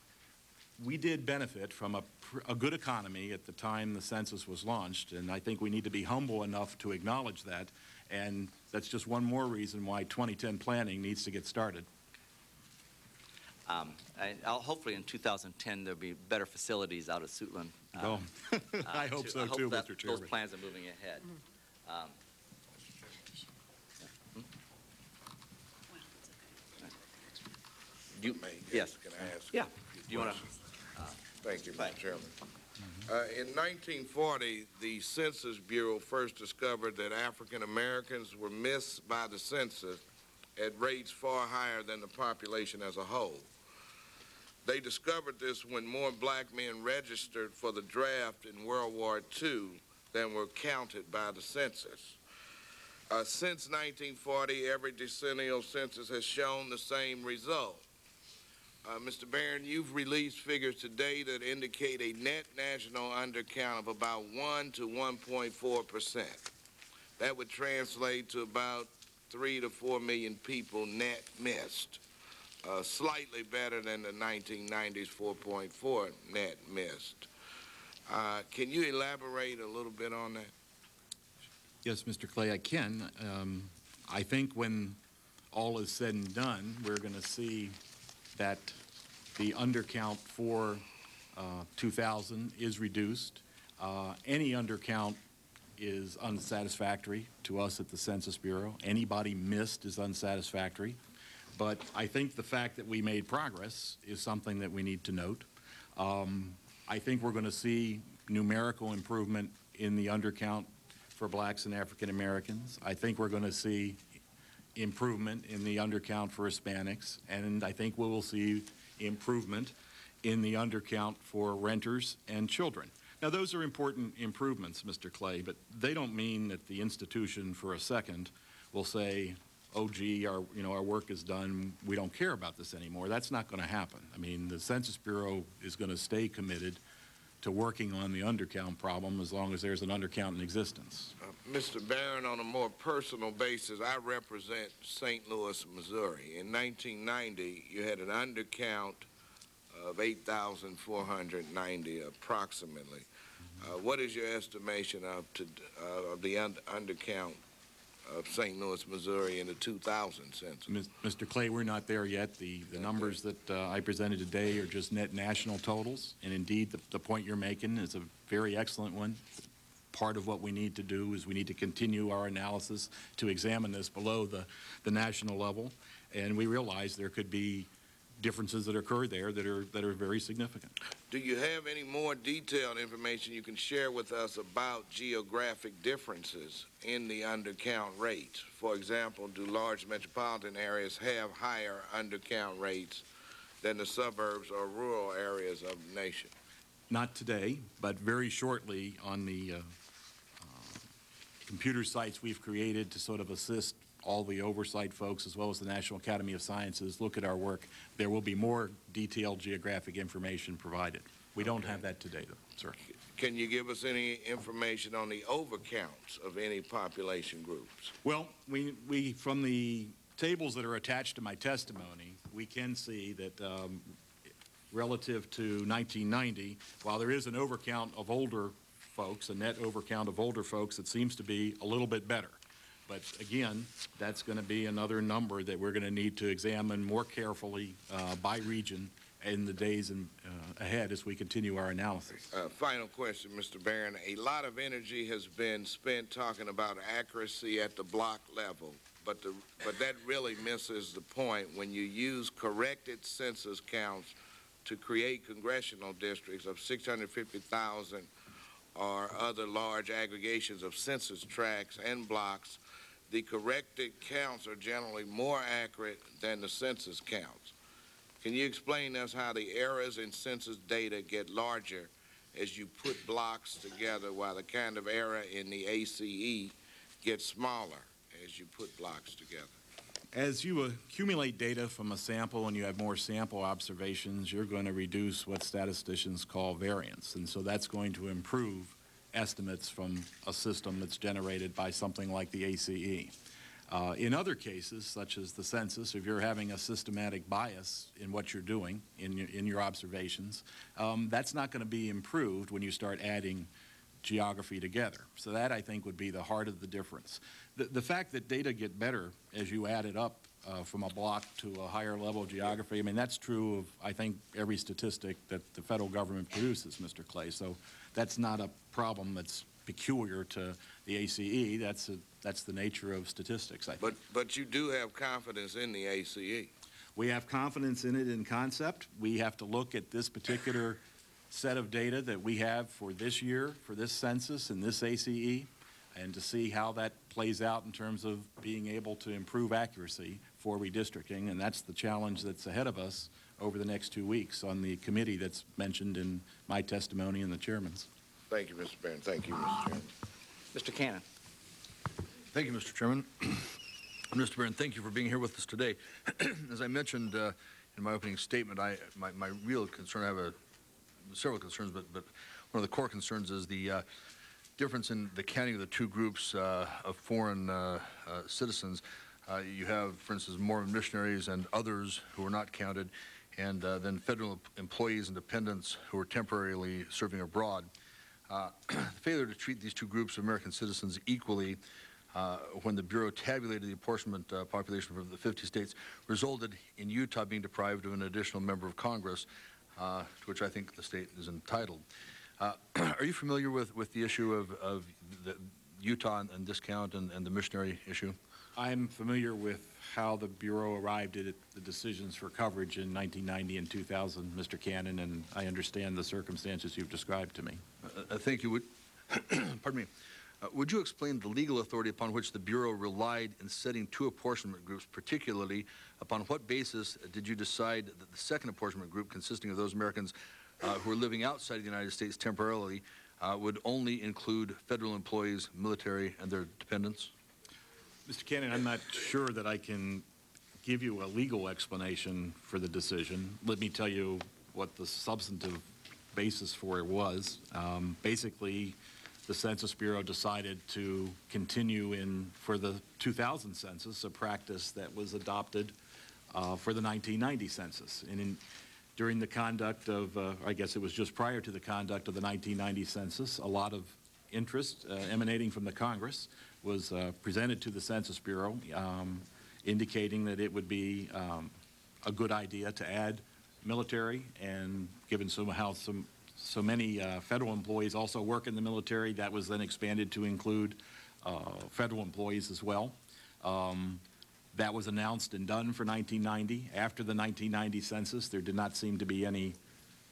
we did benefit from a good economy at the time the census was launched, and I think we need to be humble enough to acknowledge that. And that's just one more reason why 2010 planning needs to get started. Hopefully in 2010 there'll be better facilities out of Suitland. I hope so too, Mr. Chairman. Those plans are moving ahead. Yes. Can I ask? Yeah. Do you want to? Thank you, Mr. Chairman. In 1940, the Census Bureau first discovered that African Americans were missed by the census at rates far higher than the population as a whole. They discovered this when more black men registered for the draft in World War II than were counted by the census. Since 1940, every decennial census has shown the same result. Mr. Barron, you've released figures today that indicate a net national undercount of about 1 to 1.4%. That would translate to about 3 to 4 million people net missed, slightly better than the 1990s 4.4 net missed. Can you elaborate a little bit on that? Yes, Mr. Clay, I can. I think when all is said and done, we're going to see that the undercount for 2000 is reduced. Any undercount is unsatisfactory to us at the Census Bureau. Anybody missed is unsatisfactory. But I think the fact that we made progress is something that we need to note. I think we're going to see numerical improvement in the undercount for blacks and African Americans. I think we're going to see improvement in the undercount for Hispanics, and I think we will see improvement in the undercount for renters and children. Now, those are important improvements, Mr. Clay, but they don't mean that the institution for a second will say, oh, gee, our work is done, we don't care about this anymore. That's not going to happen. I mean, the Census Bureau is going to stay committed to working on the undercount problem as long as there's an undercount in existence. Mr. Barron, on a more personal basis, I represent St. Louis, Missouri. In 1990, you had an undercount of 8,490 approximately. What is your estimation of the undercount of St. Louis, Missouri in the 2000 census? Mr. Clay, we're not there yet. The numbers that I presented today are just net national totals, and indeed the point you're making is a very excellent one. Part of what we need to do is we need to continue our analysis to examine this below the national level, and we realize there could be differences that occur there that are very significant. Do you have any more detailed information you can share with us about geographic differences in the undercount rates? For example, do large metropolitan areas have higher undercount rates than the suburbs or rural areas of the nation? Not today, but very shortly on the computer sites we've created to sort of assist all the oversight folks, as well as the National Academy of Sciences, look at our work. There will be more detailed geographic information provided. We don't have that today, though, sir. Can you give us any information on the overcounts of any population groups? Well, we from the tables that are attached to my testimony, we can see that relative to 1990, while there is an overcount of older folks, a net overcount of older folks, it seems to be a little bit better. But again, that's going to be another number that we're going to need to examine more carefully by region in the days ahead as we continue our analysis. Final question, Mr. Barron. A lot of energy has been spent talking about accuracy at the block level, but that really misses the point when you use corrected census counts to create congressional districts of 650,000 or other large aggregations of census tracts and blocks. The corrected counts are generally more accurate than the census counts. Can you explain to us how the errors in census data get larger as you put blocks together, while the kind of error in the ACE gets smaller as you put blocks together? As you accumulate data from a sample and you have more sample observations, you're going to reduce what statisticians call variance. And so that's going to improve estimates from a system that's generated by something like the ACE. In other cases, such as the census, if you're having a systematic bias in what you're doing in your observations, that's not going to be improved when you start adding geography together. So that, I think, would be the heart of the difference. The fact that data get better as you add it up from a block to a higher level of geography, I mean, that's true of, I think, every statistic that the federal government produces, Mr. Clay. So that's not a problem that's peculiar to the ACE. That's the nature of statistics, I think. But you do have confidence in the ACE. We have confidence in it in concept. We have to look at this particular set of data that we have for this year, for this census and this ACE, and to see how that plays out in terms of being able to improve accuracy for redistricting. And that's the challenge that's ahead of us over the next 2 weeks on the committee that's mentioned in my testimony and the chairman's. Thank you, Mr. Barron. Thank you, Mr. Chairman. Mr. Cannon. Thank you, Mr. Chairman. Mr. Barron, thank you for being here with us today. As I mentioned in my opening statement, my real concern, I have several concerns, but one of the core concerns is the difference in the counting of the two groups of foreign citizens. You have, for instance, Mormon missionaries and others who are not counted, and then federal employees and dependents who are temporarily serving abroad. The failure to treat these two groups of American citizens equally when the Bureau tabulated the apportionment population from the 50 states resulted in Utah being deprived of an additional member of Congress, to which I think the state is entitled. Are you familiar with the issue of the Utah and discount and the missionary issue? I'm familiar with how the Bureau arrived at the decisions for coverage in 1990 and 2000, Mr. Cannon, and I understand the circumstances you've described to me. Thank you. Pardon me. Would you explain the legal authority upon which the Bureau relied in setting two apportionment groups, particularly upon what basis did you decide that the second apportionment group, consisting of those Americans who are living outside of the United States temporarily, would only include federal employees, military, and their dependents? Mr. Cannon, I'm not sure that I can give you a legal explanation for the decision. Let me tell you what the substantive basis for it was. Basically, the Census Bureau decided to continue for the 2000 census, a practice that was adopted for the 1990 census. And during the conduct of, I guess it was just prior to the conduct of the 1990 census, a lot of interest emanating from the Congress was presented to the Census Bureau, indicating that it would be a good idea to add military, and given somehow so many federal employees also work in the military, that was then expanded to include federal employees as well. That was announced and done for 1990. After the 1990 census, there did not seem to be any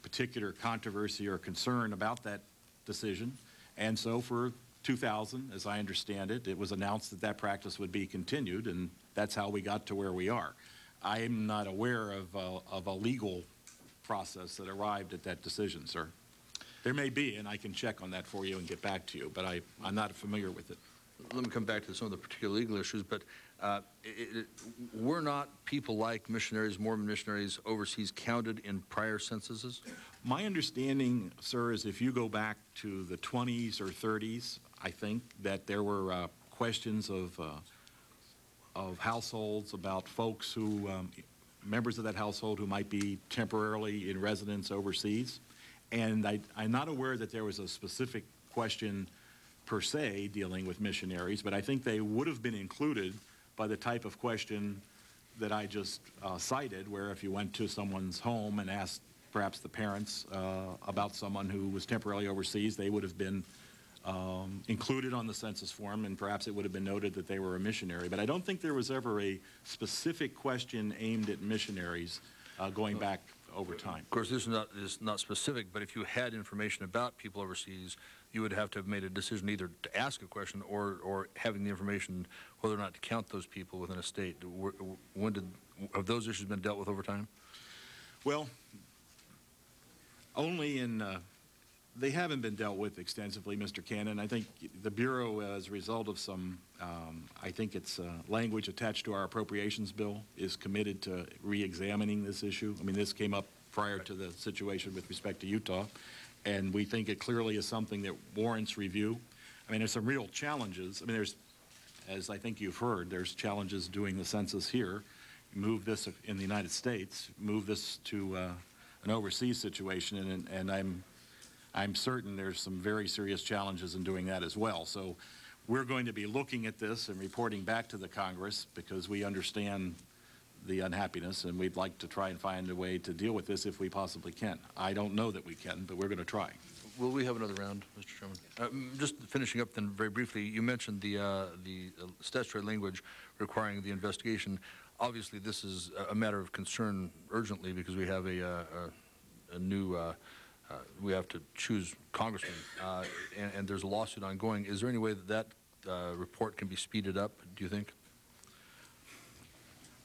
particular controversy or concern about that decision. And so for 2000, as I understand it, it was announced that that practice would be continued, and that's how we got to where we are. I am not aware of a legal process that arrived at that decision, sir. There may be, and I can check on that for you and get back to you, but I'm not familiar with it. Let me come back to some of the particular legal issues, but were not people like missionaries, Mormon missionaries overseas, counted in prior censuses? My understanding, sir, is if you go back to the 20s or 30s, I think that there were questions of households about folks who, members of that household who might be temporarily in residence overseas. And I'm not aware that there was a specific question per se dealing with missionaries, but I think they would have been included by the type of question that I just cited, where if you went to someone's home and asked perhaps the parents about someone who was temporarily overseas, they would have been included on the census form, and perhaps it would have been noted that they were a missionary. But I don't think there was ever a specific question aimed at missionaries going back over time. Of course, this is not specific, but if you had information about people overseas, you would have to have made a decision either to ask a question or having the information whether or not to count those people within a state. When have those issues been dealt with over time? Well, only in, they haven't been dealt with extensively, Mr. Cannon. I think the Bureau, as a result of some, I think it's language attached to our appropriations bill, is committed to re-examining this issue. I mean, this came up prior to the situation with respect to Utah, and we think it clearly is something that warrants review. I mean, there's some real challenges. I mean, there's, as I think you've heard, there's challenges doing the census here. Move this in the United States, move this to an overseas situation, and I'm certain there's some very serious challenges in doing that as well. So we're going to be looking at this and reporting back to the Congress, because we understand the unhappiness, and we'd like to try and find a way to deal with this if we possibly can. I don't know that we can, but we're going to try. Will we have another round, Mr. Chairman? Just finishing up then very briefly, you mentioned the statutory language requiring the investigation. Obviously, this is a matter of concern urgently, because we have a new we have to choose congressmen, and there's a lawsuit ongoing. Is there any way that that report can be speeded up, do you think?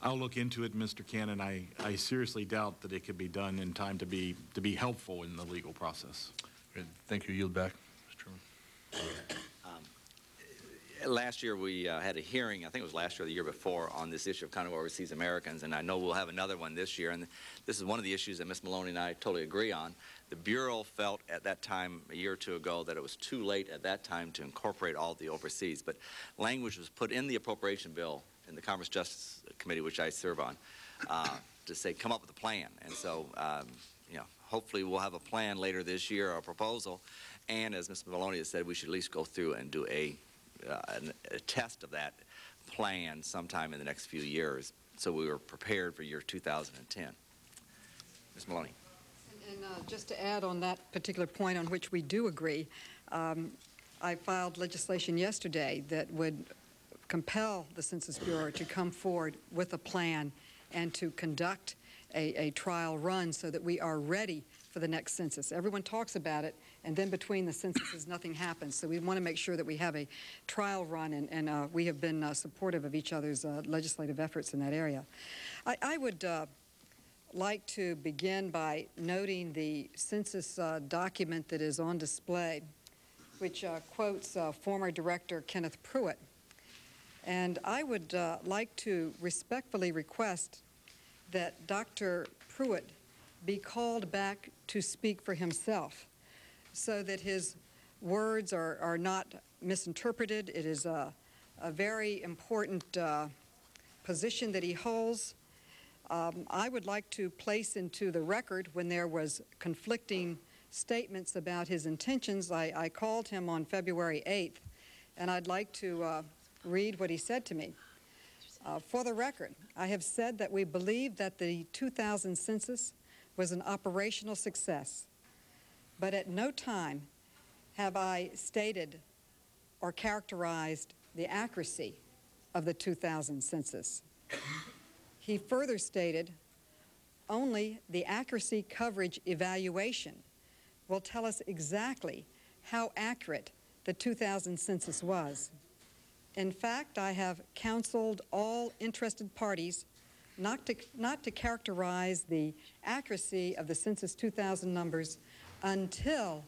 I'll look into it, Mr. Cannon. I seriously doubt that it could be done in time to be helpful in the legal process. Good. Thank you. Yield back, Mr. Chairman. Last year we had a hearing, I think it was last year or the year before, on this issue of Congo Overseas Americans, and I know we'll have another one this year. And this is one of the issues that Ms. Maloney and I totally agree on. The Bureau felt at that time, a year or two ago, that it was too late at that time to incorporate all the overseas. But language was put in the appropriation bill in the Commerce Justice Committee, which I serve on, to say come up with a plan. And so, you know, hopefully we'll have a plan later this year, or a proposal. And as Ms. Maloney has said, we should at least go through and do a test of that plan sometime in the next few years, so we were prepared for year 2010. Ms. Maloney. And just to add on that particular point on which we do agree, I filed legislation yesterday that would compel the Census Bureau to come forward with a plan and to conduct a trial run so that we are ready for the next census. Everyone talks about it, and then between the censuses nothing happens. So we want to make sure that we have a trial run, and we have been supportive of each other's legislative efforts in that area. I would like to begin by noting the census document that is on display, which quotes former Director Kenneth Prewitt. And I would like to respectfully request that Dr. Prewitt be called back to speak for himself, so that his words are not misinterpreted. It is a very important position that he holds. I would like to place into the record, when there was conflicting statements about his intentions, I called him on February 8th, and I'd like to read what he said to me. For the record, I have said that we believe that the 2000 census was an operational success, but at no time have I stated or characterized the accuracy of the 2000 census. He further stated, only the accuracy coverage evaluation will tell us exactly how accurate the 2000 census was. In fact, I have counseled all interested parties not to characterize the accuracy of the Census 2000 numbers until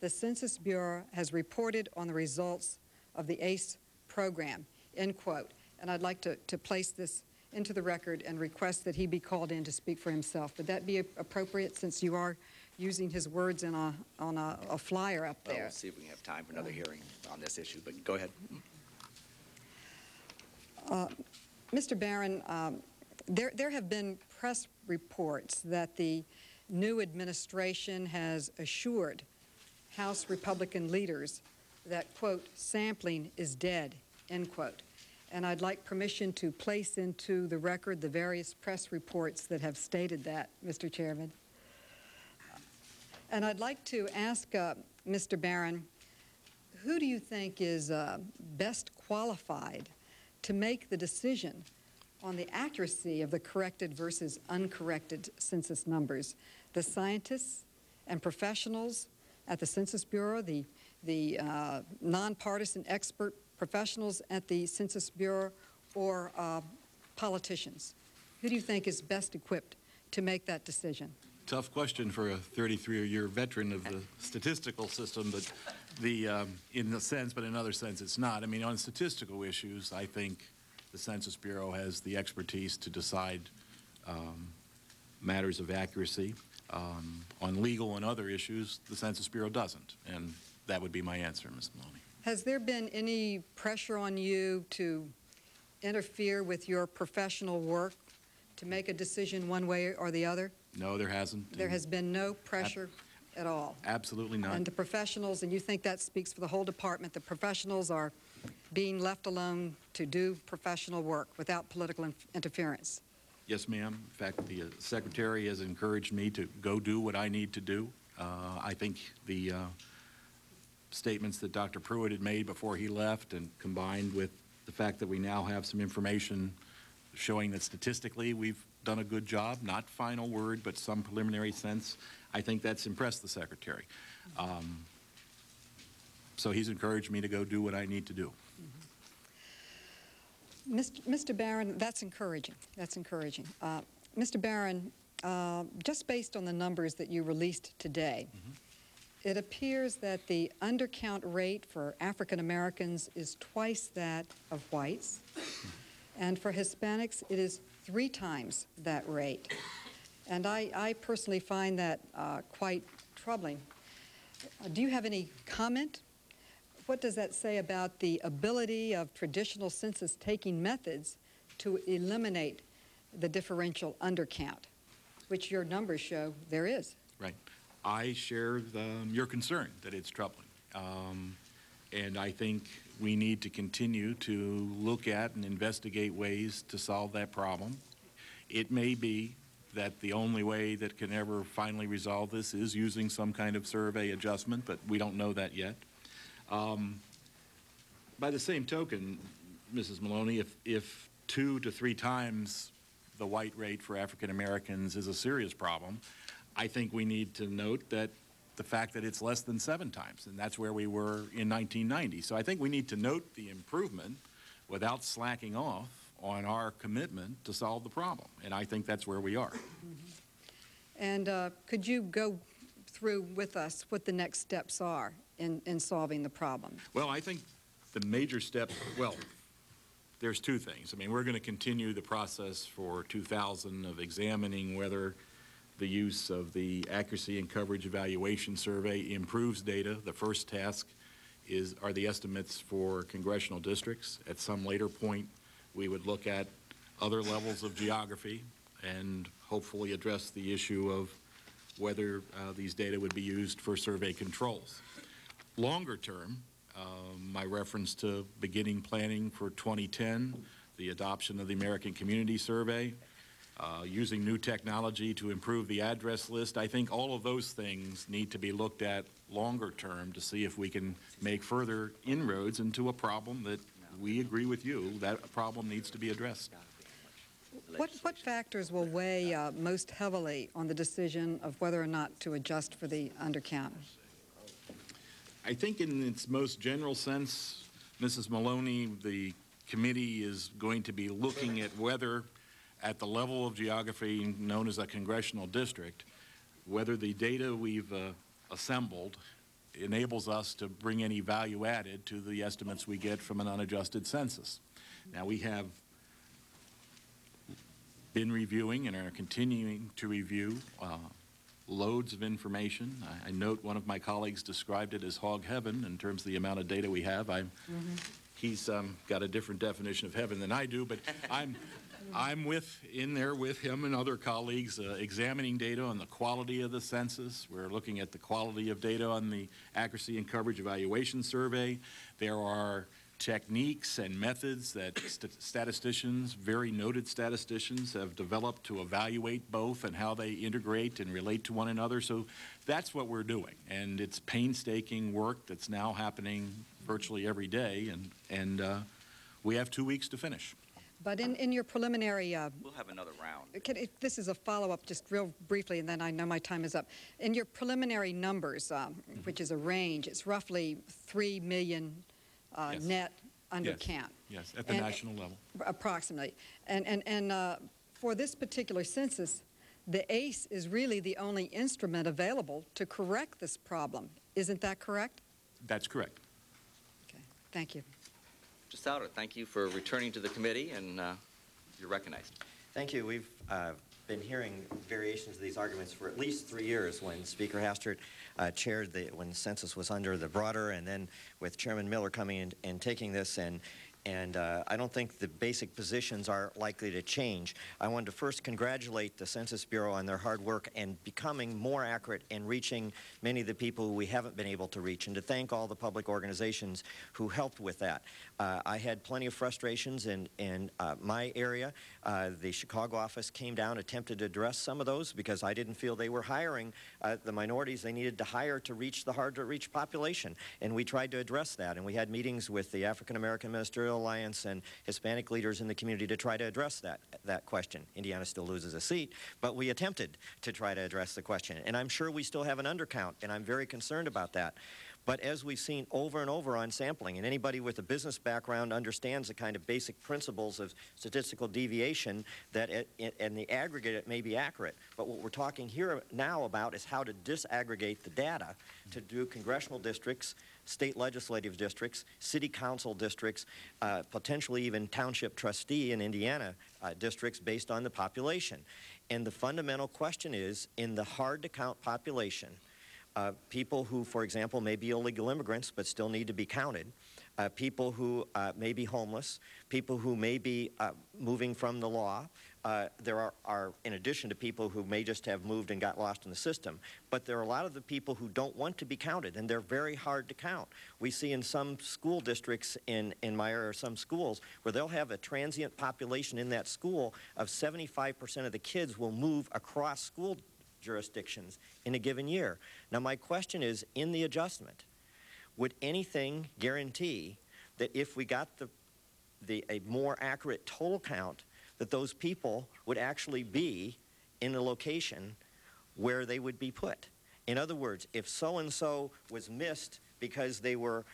the Census Bureau has reported on the results of the ACE program, end quote. And I'd like to place this into the record and request that he be called in to speak for himself. Would that be appropriate, since you are using his words in on a flyer up there? Well, we'll see if we can have time for another hearing on this issue, but go ahead. Mr. Barron, there have been press reports that the new administration has assured House Republican leaders that, quote, sampling is dead, end quote. And I'd like permission to place into the record the various press reports that have stated that, Mr. Chairman. And I'd like to ask Mr. Barron, who do you think is best qualified to make the decision on the accuracy of the corrected versus uncorrected census numbers? The scientists and professionals at the Census Bureau, the nonpartisan expert professionals at the Census Bureau, or politicians? Who do you think is best equipped to make that decision? Tough question for a 33-year veteran of the statistical system, but in a sense, but in another sense it's not. I mean, on statistical issues, I think the Census Bureau has the expertise to decide matters of accuracy. On legal and other issues, the Census Bureau doesn't. And that would be my answer, Ms. Maloney. Has there been any pressure on you to interfere with your professional work to make a decision one way or the other? No, there hasn't. There has been no pressure at all? Absolutely not. And the professionals, and you think that speaks for the whole department, the professionals are being left alone to do professional work without political interference? Yes, ma'am. In fact, the Secretary has encouraged me to go do what I need to do. I think the statements that Dr. Prewitt had made before he left, and combined with the fact that we now have some information showing that statistically we've done a good job, not final word, but some preliminary sense, I think that's impressed the secretary. So he's encouraged me to go do what I need to do. Mm-hmm. Mr. Barron, that's encouraging. That's encouraging. Mr. Barron, just based on the numbers that you released today, it appears that the undercount rate for African Americans is twice that of whites, and for Hispanics it is 3 times that rate. And I personally find that quite troubling. Do you have any comment? What does that say about the ability of traditional census-taking methods to eliminate the differential undercount, which your numbers show there is? Right. I share your concern that it's troubling. And I think we need to continue to look at and investigate ways to solve that problem. It may be that the only way that can ever finally resolve this is using some kind of survey adjustment, but we don't know that yet. By the same token, Mrs. Maloney, if 2 to 3 times the white rate for African Americans is a serious problem, I think we need to note that the fact that it's less than 7 times, and that's where we were in 1990. So I think we need to note the improvement without slacking off on our commitment to solve the problem, and I think that's where we are. And could you go through with us what the next steps are in solving the problem? Well, I think the major step, well, there's 2 things. I mean, we're going to continue the process for 2000 of examining whether the use of the accuracy and coverage evaluation survey improves data. The first task are the estimates for congressional districts. At some later point, we would look at other levels of geography and hopefully address the issue of whether these data would be used for survey controls. Longer term, my reference to beginning planning for 2010, the adoption of the American Community Survey, using new technology to improve the address list. I think all of those things need to be looked at longer term to see if we can make further inroads into a problem that we agree with you, that problem needs to be addressed. What factors will weigh most heavily on the decision of whether or not to adjust for the undercount? I think in its most general sense, Mrs. Maloney, the committee is going to be looking at whether at the level of geography known as a congressional district, whether the data we've assembled enables us to bring any value added to the estimates we get from an unadjusted census. Now, we have been reviewing and are continuing to review loads of information. I note one of my colleagues described it as hog heaven in terms of the amount of data we have. He's got a different definition of heaven than I do, but I'm in there with him and other colleagues examining data on the quality of the census. We're looking at the quality of data on the accuracy and coverage evaluation survey. There are techniques and methods that statisticians, very noted statisticians, have developed to evaluate both and how they integrate and relate to one another. So that's what we're doing, and it's painstaking work that's now happening virtually every day, and we have 2 weeks to finish. But in your preliminary... we'll have another round. This is a follow-up, just real briefly, and then I know my time is up. In your preliminary numbers, which is a range, it's roughly 3 million yes. net undercount. Yes, at the national level. Approximately. And for this particular census, the ACE is really the only instrument available to correct this problem. Isn't that correct? That's correct. Okay. Thank you. Mr. Souder, thank you for returning to the committee, and you're recognized. Thank you. We've been hearing variations of these arguments for at least 3 years when Speaker Hastert chaired when the census was under the broader, and then with Chairman Miller coming in and taking this, and I don't think the basic positions are likely to change. I wanted to first congratulate the Census Bureau on their hard work and becoming more accurate and reaching many of the people we haven't been able to reach, and to thank all the public organizations who helped with that. I had plenty of frustrations in my area. The Chicago office came down, attempted to address some of those because I didn't feel they were hiring the minorities they needed to hire to reach the hard-to-reach population, and we tried to address that, and we had meetings with the African-American minister, Entrepreneurial Alliance and Hispanic leaders in the community to try to address that question. Indiana still loses a seat, but we attempted to try to address the question. And I'm sure we still have an undercount, and I'm very concerned about that. But as we've seen over and over on sampling, and anybody with a business background understands the kind of basic principles of statistical deviation that in the aggregate it may be accurate. But what we're talking here now about is how to disaggregate the data to do congressional districts, state legislative districts, city council districts, potentially even township trustee in Indiana districts based on the population. And the fundamental question is, in the hard-to-count population, people who, for example, may be illegal immigrants but still need to be counted, people who may be homeless, people who may be moving from the law. There are, in addition to people who may just have moved and got lost in the system, but there are a lot of the people who don't want to be counted, and they're very hard to count. We see in some school districts in my area, or some schools, where they'll have a transient population in that school of 75% of the kids will move across school jurisdictions in a given year. Now, my question is, in the adjustment, would anything guarantee that if we got a more accurate total count, that those people would actually be in a location where they would be put? In other words, if so-and-so was missed because they were,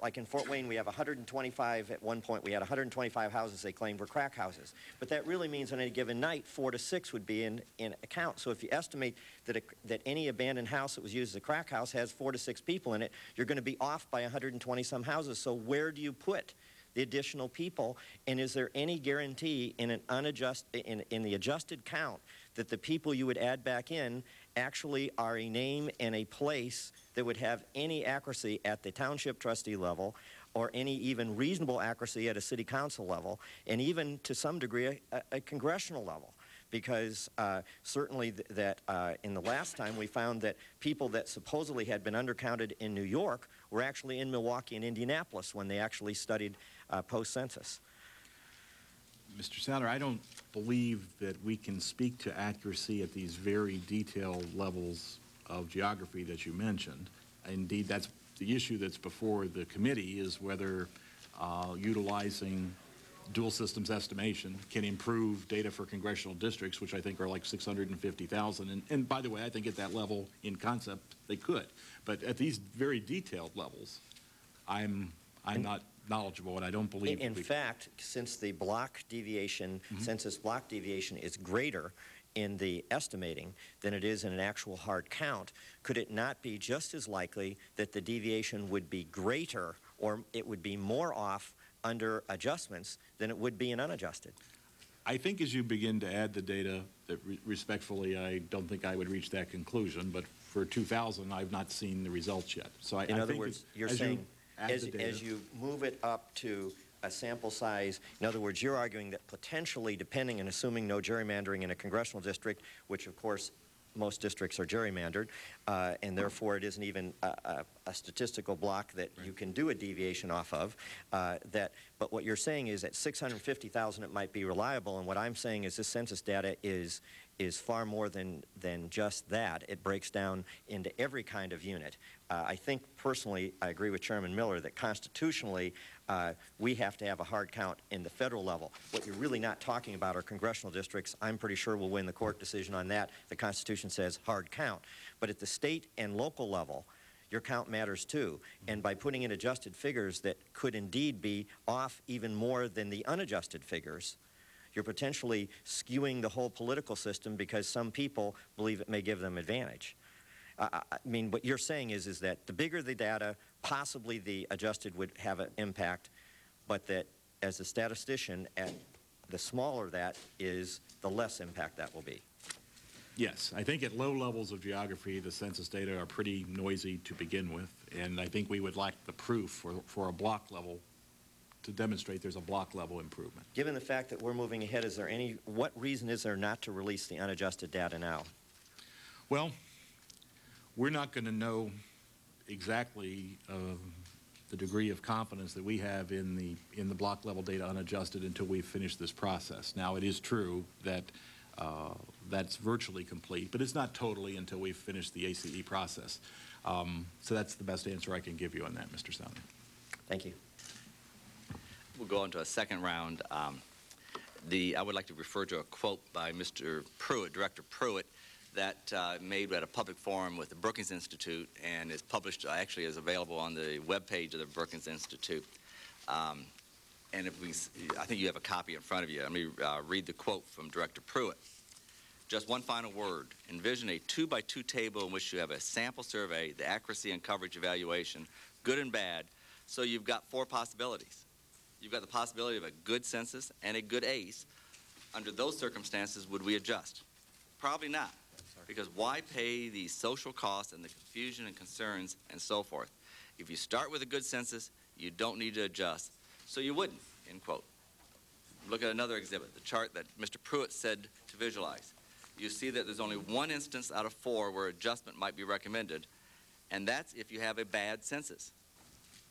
like in Fort Wayne, we have 125, at one point we had 125 houses they claimed were crack houses. But that really means on any given night, 4 to 6 would be in account. So if you estimate that any abandoned house that was used as a crack house has 4 to 6 people in it, you're going to be off by 120-some houses. So where do you put the additional people? And is there any guarantee in the adjusted count that the people you would add back in actually are a name and a place that would have any accuracy at the township trustee level, or any even reasonable accuracy at a city council level, and even to some degree a congressional level? Because certainly in the last time we found that people that supposedly had been undercounted in New York were actually in Milwaukee and Indianapolis when they actually studied post-census. Mr. Souder, I don't believe that we can speak to accuracy at these very detailed levels of geography that you mentioned. Indeed, that's the issue that's before the committee, is whether utilizing dual systems estimation can improve data for congressional districts, which I think are like 650,000. And by the way, I think at that level, in concept, they could. But at these very detailed levels, I'm not knowledgeable, and I don't believe. In fact, since the block deviation, census block deviation is greater in the estimating than it is in an actual hard count, could it not be just as likely that the deviation would be greater, or it would be more off under adjustments than it would be in unadjusted? I think as you begin to add the data, that respectfully, I don't think I would reach that conclusion, but for 2000, I've not seen the results yet. So I, in other words, you're saying as you move it up to a sample size, in other words, you're arguing that potentially, depending and assuming no gerrymandering in a congressional district, which of course most districts are gerrymandered, and therefore it isn't even a statistical block that you can do a deviation off of. But what you're saying is at 650,000 it might be reliable, and what I'm saying is this census data is far more than just that. It breaks down into every kind of unit. I think personally, I agree with Chairman Miller that constitutionally we have to have a hard count in the federal level. What you're really not talking about are congressional districts. I'm pretty sure we'll win the court decision on that. The Constitution says hard count. But at the state and local level, your count matters too. And by putting in adjusted figures that could indeed be off even more than the unadjusted figures, you're potentially skewing the whole political system because some people believe it may give them advantage. I mean, what you're saying is that the bigger the data, possibly the adjusted would have an impact, but that as a statistician, the smaller that is, the less impact that will be. Yes, I think at low levels of geography, the census data are pretty noisy to begin with, and I think we would lack the proof for a block level to demonstrate there's a block level improvement. Given the fact that we're moving ahead, is there what reason is there not to release the unadjusted data now? Well, we're not going to know exactly the degree of confidence that we have in the block level data unadjusted until we finish this process. Now, it is true that that's virtually complete, but it's not totally until we finish the ACE process. So that's the best answer I can give you on that, Mr. Souder. Thank you. we'll go on to a second round. I would like to refer to a quote by Mr. Prewitt, Director Prewitt, that made at a public forum with the Brookings Institute and is published, actually is available on the webpage of the Brookings Institute. And if we, I think you have a copy in front of you. Let me read the quote from Director Prewitt. Just one final word. Envision a 2x2 table in which you have a sample survey, the accuracy and coverage evaluation, good and bad, so you've got four possibilities. You've got the possibility of a good census and a good ACE. Under those circumstances, would we adjust? Probably not. Because why pay the social costs and the confusion and concerns and so forth? If you start with a good census, you don't need to adjust, so you wouldn't, end quote. Look at another exhibit, the chart that Mr. Prewitt said to visualize. You see that there's only one instance out of four where adjustment might be recommended, and that's if you have a bad census.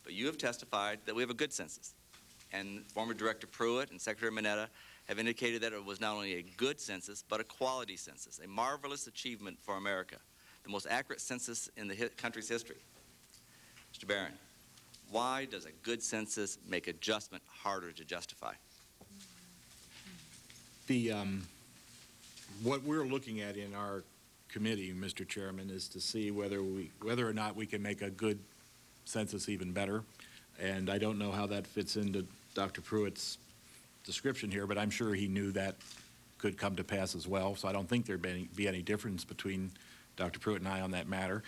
But you have testified that we have a good census. And former Director Prewitt and Secretary Mineta have indicated that it was not only a good census, but a quality census, a marvelous achievement for America, the most accurate census in the country's history. Mr. Barron, why does a good census make adjustment harder to justify? What we're looking at in our committee, Mr. Chairman, is to see whether or not we can make a good census even better. And I don't know how that fits into Dr. Prewitt's description here, but I'm sure he knew that could come to pass as well. So I don't think there'd be any difference between Dr. Prewitt and I on that matter.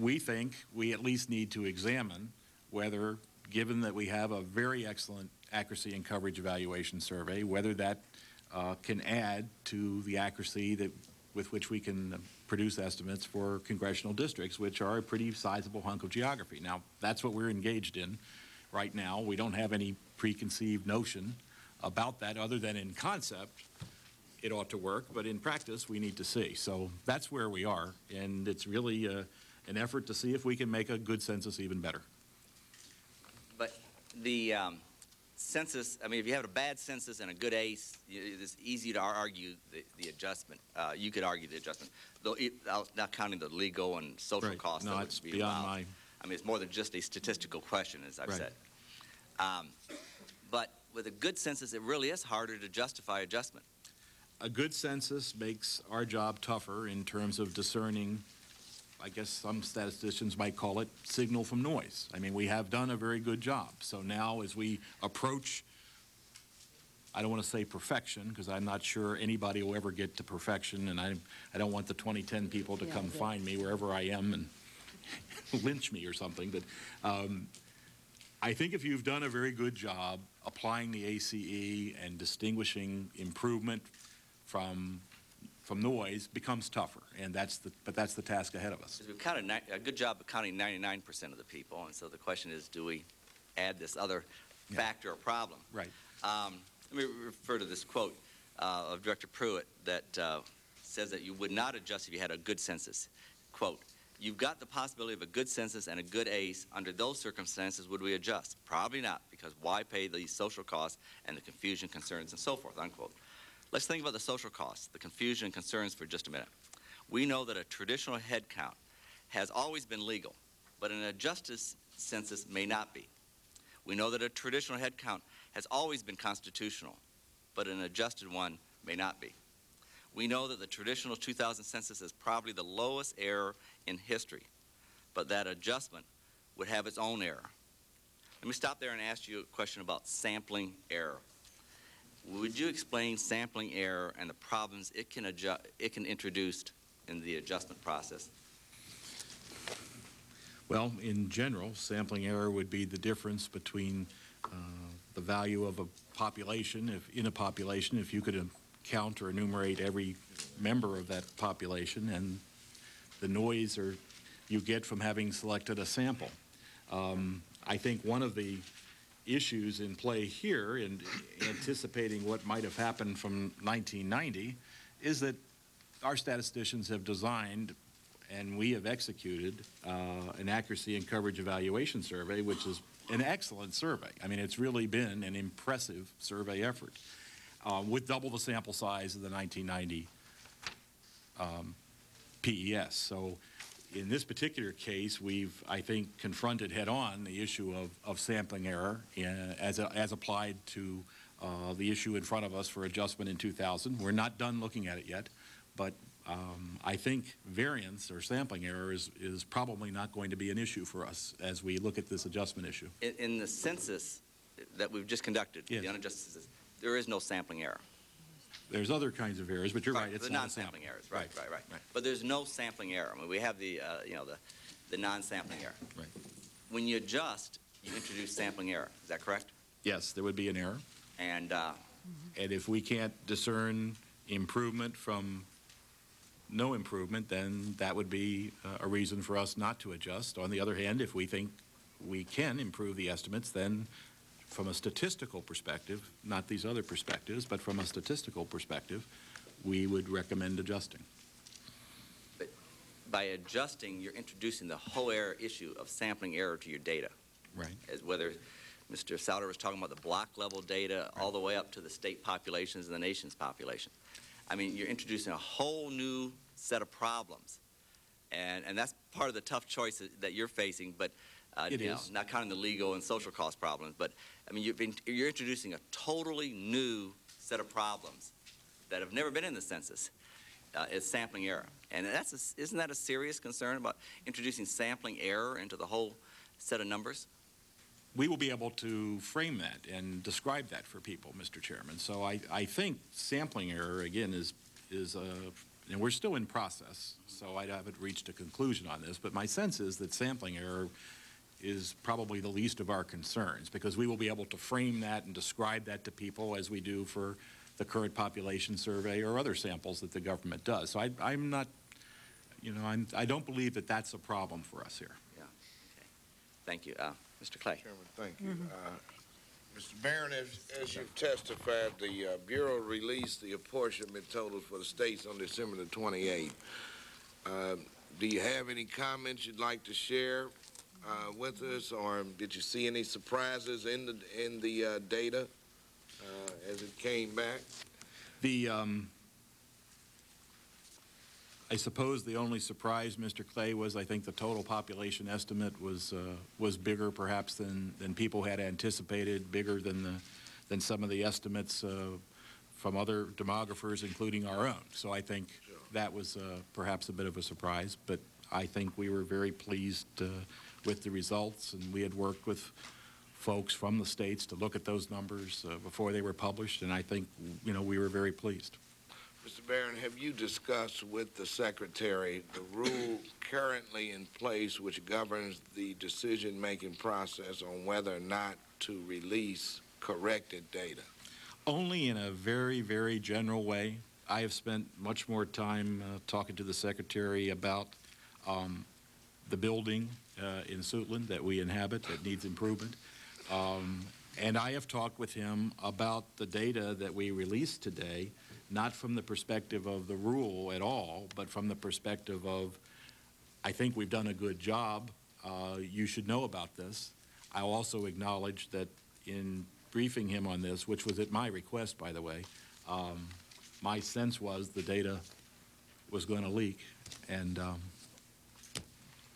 We think we at least need to examine whether, given that we have a very excellent accuracy and coverage evaluation survey, whether that can add to the accuracy that with which we can produce estimates for congressional districts, which are a pretty sizable hunk of geography. Now, that's what we're engaged in right now. We don't have any preconceived notion about that other than in concept it ought to work, but in practice we need to see. So that's where we are, and it's really an effort to see if we can make a good census even better. But the census, I mean, if you have a bad census and a good ACE, it's easy to argue the adjustment. You could argue the adjustment, though not counting the legal and social costs. No, it's beyond my... I mean, it's more than just a statistical question, as I've said. But with a good census, it really is harder to justify adjustment. A good census makes our job tougher in terms of discerning, I guess some statisticians might call it, signal from noise. I mean, we have done a very good job. So now as we approach, I don't want to say perfection, because I'm not sure anybody will ever get to perfection, and I don't want the 2010 people to come find me wherever I am and lynch me or something. But I think if you've done a very good job applying the ACE and distinguishing improvement from noise becomes tougher, and that's the task ahead of us. We've counted a good job of counting 99% of the people, and so the question is, do we add this other factor or problem? Right. Let me refer to this quote of Director Prewitt that says that you would not adjust if you had a good census. Quote, "You've got the possibility of a good census and a good ACE. Under those circumstances, would we adjust? Probably not, because why pay the social costs and the confusion, concerns, and so forth," unquote. Let's think about the social costs, the confusion and concerns for just a minute. We know that a traditional head count has always been legal, but an adjusted census may not be. We know that a traditional head count has always been constitutional, but an adjusted one may not be. We know that the traditional 2000 census is probably the lowest error in history, but that adjustment would have its own error. Let me stop there and ask you a question about sampling error. Would you explain sampling error and the problems it can introduce in the adjustment process? Well, in general, sampling error would be the difference between the value of a population, if you could count or enumerate every member of that population, and the noise or you get from having selected a sample. I think one of the issues in play here in anticipating what might have happened from 1990 is that our statisticians have designed and we have executed an accuracy and coverage evaluation survey, which is an excellent survey. I mean, it's really been an impressive survey effort with double the sample size of the 1990 PES. So In this particular case, we've, I think, confronted head-on the issue of sampling error as applied to the issue in front of us for adjustment in 2000. We're not done looking at it yet, but I think variance or sampling error is probably not going to be an issue for us as we look at this adjustment issue. In the census that we've just conducted, yes, the unadjusted census, there is no sampling error. There's other kinds of errors, but you're right. It's non-sampling errors, right. But there's no sampling error. I mean, we have the, you know, the non-sampling error. Right. When you adjust, you introduce sampling error. Is that correct? Yes, there would be an error. And if we can't discern improvement from no improvement, then that would be a reason for us not to adjust. On the other hand, if we think we can improve the estimates, then from a statistical perspective, not these other perspectives, but from a statistical perspective, we would recommend adjusting. But by adjusting, you're introducing the whole error issue of sampling error to your data. Right. As whether Mr. Souder was talking about the block level data all the way up to the state populations and the nation's population. I mean, you're introducing a whole new set of problems. And that's part of the tough choice that you're facing, but it is. Not counting the legal and social cost problems, but I mean, you're introducing a totally new set of problems that have never been in the census. It's sampling error, and that's isn't that a serious concern about introducing sampling error into the whole set of numbers? We will be able to frame that and describe that for people, Mr. Chairman. So I think sampling error again is a, and we're still in process, so I haven't reached a conclusion on this. But my sense is that sampling error is probably the least of our concerns, because we will be able to frame that and describe that to people as we do for the current population survey or other samples that the government does. So I'm not, you know, I don't believe that that's a problem for us here. Yeah. Okay. Thank you. Mr. Clay. Chairman, thank you. Mr. Barron, as you've testified, the Bureau released the apportionment totals for the states on December the 28th. Do you have any comments you'd like to share with us, or did you see any surprises in the data as it came back? The I suppose the only surprise, Mr. Clay, was I think the total population estimate was bigger perhaps than people had anticipated, bigger than some of the estimates from other demographers, including our own. So I think that was perhaps a bit of a surprise, but I think we were very pleased with the results, and we had worked with folks from the states to look at those numbers before they were published, and I think, you know, we were very pleased. Mr. Barron, have you discussed with the Secretary the rule currently in place which governs the decision-making process on whether or not to release corrected data? Only in a very, very general way. I have spent much more time talking to the Secretary about the building in Suitland that we inhabit that needs improvement. And I have talked with him about the data that we released today, not from the perspective of the rule at all, but from the perspective of, I think we've done a good job. You should know about this. I'll also acknowledge that in briefing him on this, which was at my request, by the way, my sense was the data was going to leak, and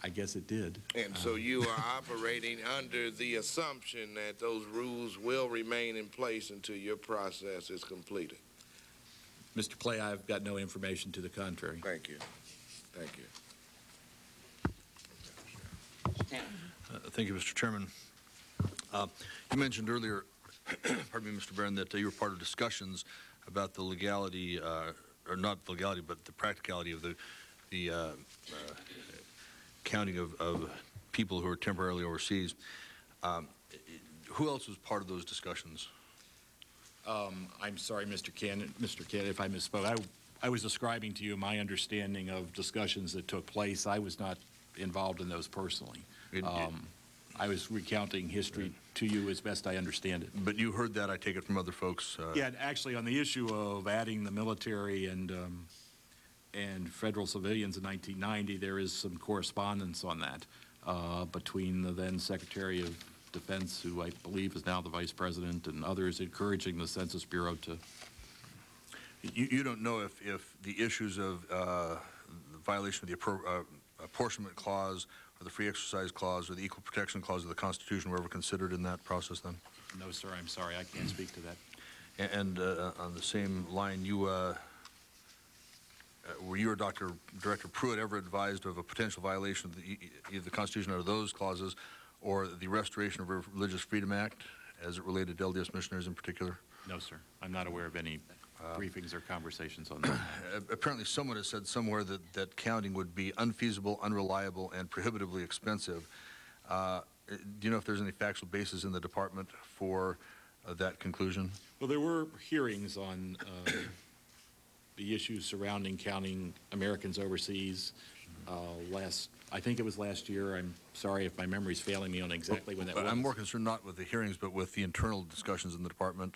I guess it did. And so you are operating under the assumption that those rules will remain in place until your process is completed. Mr. Clay, I've got no information to the contrary. Thank you. Thank you. Thank you, Mr. Chairman. You mentioned earlier, pardon me, Mr. Barron, that you were part of discussions about the legality, or not legality, but the practicality of the counting of people who are temporarily overseas. Who else was part of those discussions? I'm sorry, Mr. Cannon, if I misspoke. I was describing to you my understanding of discussions that took place. I was not involved in those personally. I was recounting history to you as best I understand it. But you heard that, I take it, from other folks. Yeah, actually, on the issue of adding the military and federal civilians in 1990, there is some correspondence on that between the then Secretary of Defense, who I believe is now the Vice President, and others encouraging the Census Bureau to... You don't know if the issues of the violation of the apportionment clause or the free exercise clause or the equal protection clause of the Constitution were ever considered in that process then? No, sir, I'm sorry. I can't speak to that. And on the same line, you, were you or Director Prewitt ever advised of a potential violation of either the Constitution or those clauses or the Restoration of Religious Freedom Act as it related to LDS missionaries in particular? No, sir. I'm not aware of any briefings or conversations on that. Apparently someone has said somewhere that, counting would be unfeasible, unreliable, and prohibitively expensive. Do you know if there's any factual basis in the department for that conclusion? Well, there were hearings on the issues surrounding counting Americans overseas I think it was last year. I'm sorry if my memory's failing me on exactly when that was. I'm more concerned not with the hearings, but with the internal discussions in the department.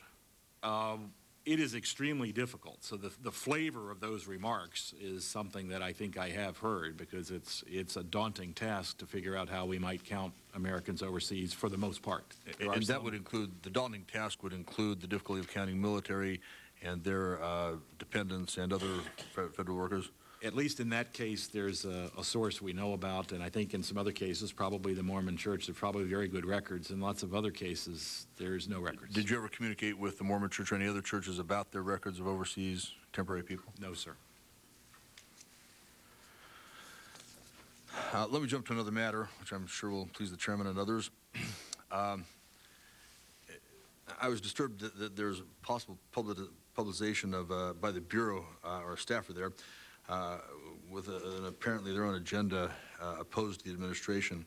It is extremely difficult. So the flavor of those remarks is something that I think I have heard, because it's a daunting task to figure out how we might count Americans overseas for the most part. And that would include, the daunting task would include the difficulty of counting military and their dependents and other federal workers? At least in that case, there's a source we know about, and I think in some other cases, probably the Mormon Church, there's probably very good records. In lots of other cases, there's no records. Did you ever communicate with the Mormon Church or any other churches about their records of overseas temporary people? No, sir. Let me jump to another matter, which I'm sure will please the chairman and others. I was disturbed that there's a possible publicization of, by the Bureau or a staffer there with an apparently their own agenda opposed to the administration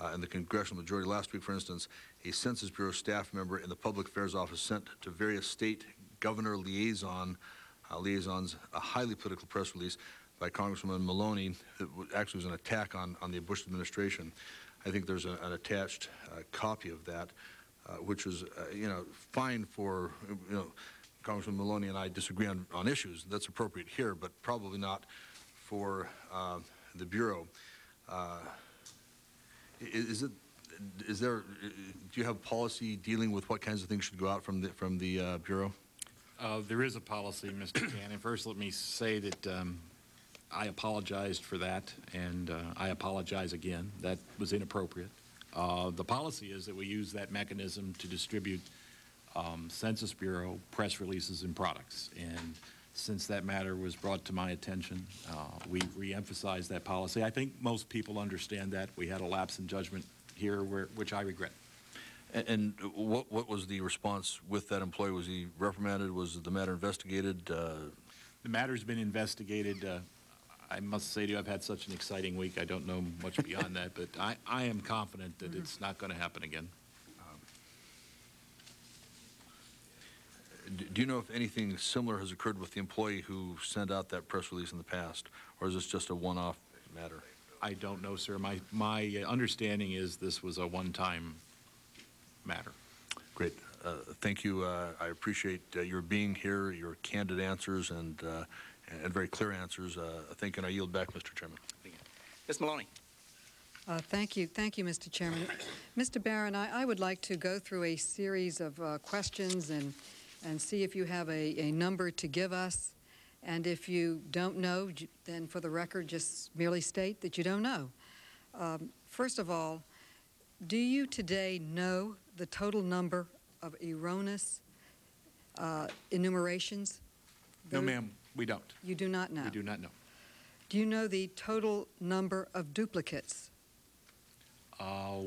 and the congressional majority. Last week, for instance, a Census Bureau staff member in the Public Affairs Office sent to various state governor liaisons a highly political press release by Congresswoman Maloney that actually was an attack on the Bush administration. I think there's an attached copy of that. Which was, you know, fine for, you know, Congressman Maloney and I disagree on issues. That's appropriate here, but probably not for the Bureau. Do you have policy dealing with what kinds of things should go out from the Bureau? There is a policy, Mr. Cannon. First, let me say that I apologized for that, and I apologize again. That was inappropriate. The policy is that we use that mechanism to distribute Census Bureau press releases and products. And since that matter was brought to my attention, we reemphasized that policy. I think most people understand that. We had a lapse in judgment here, which I regret. And what was the response with that employee? Was he reprimanded? Was the matter investigated? The matter's been investigated. I must say to you, I've had such an exciting week. I don't know much beyond that, but I am confident that it's not going to happen again. Do you know if anything similar has occurred with the employee who sent out that press release in the past, or is this just a one-off matter? I don't know, sir. My understanding is this was a one-time matter. Great. Thank you. I appreciate your being here, your candid answers, and very clear answers. I think, and I yield back, Mr. Chairman. Ms. Maloney. Thank you, Mr. Chairman. Mr. Barron, I would like to go through a series of questions and see if you have a number to give us. And if you don't know, then for the record, just merely state that you don't know. First of all, do you today know the total number of erroneous enumerations? No, ma'am. We don't. You do not know? We do not know. Do you know the total number of duplicates?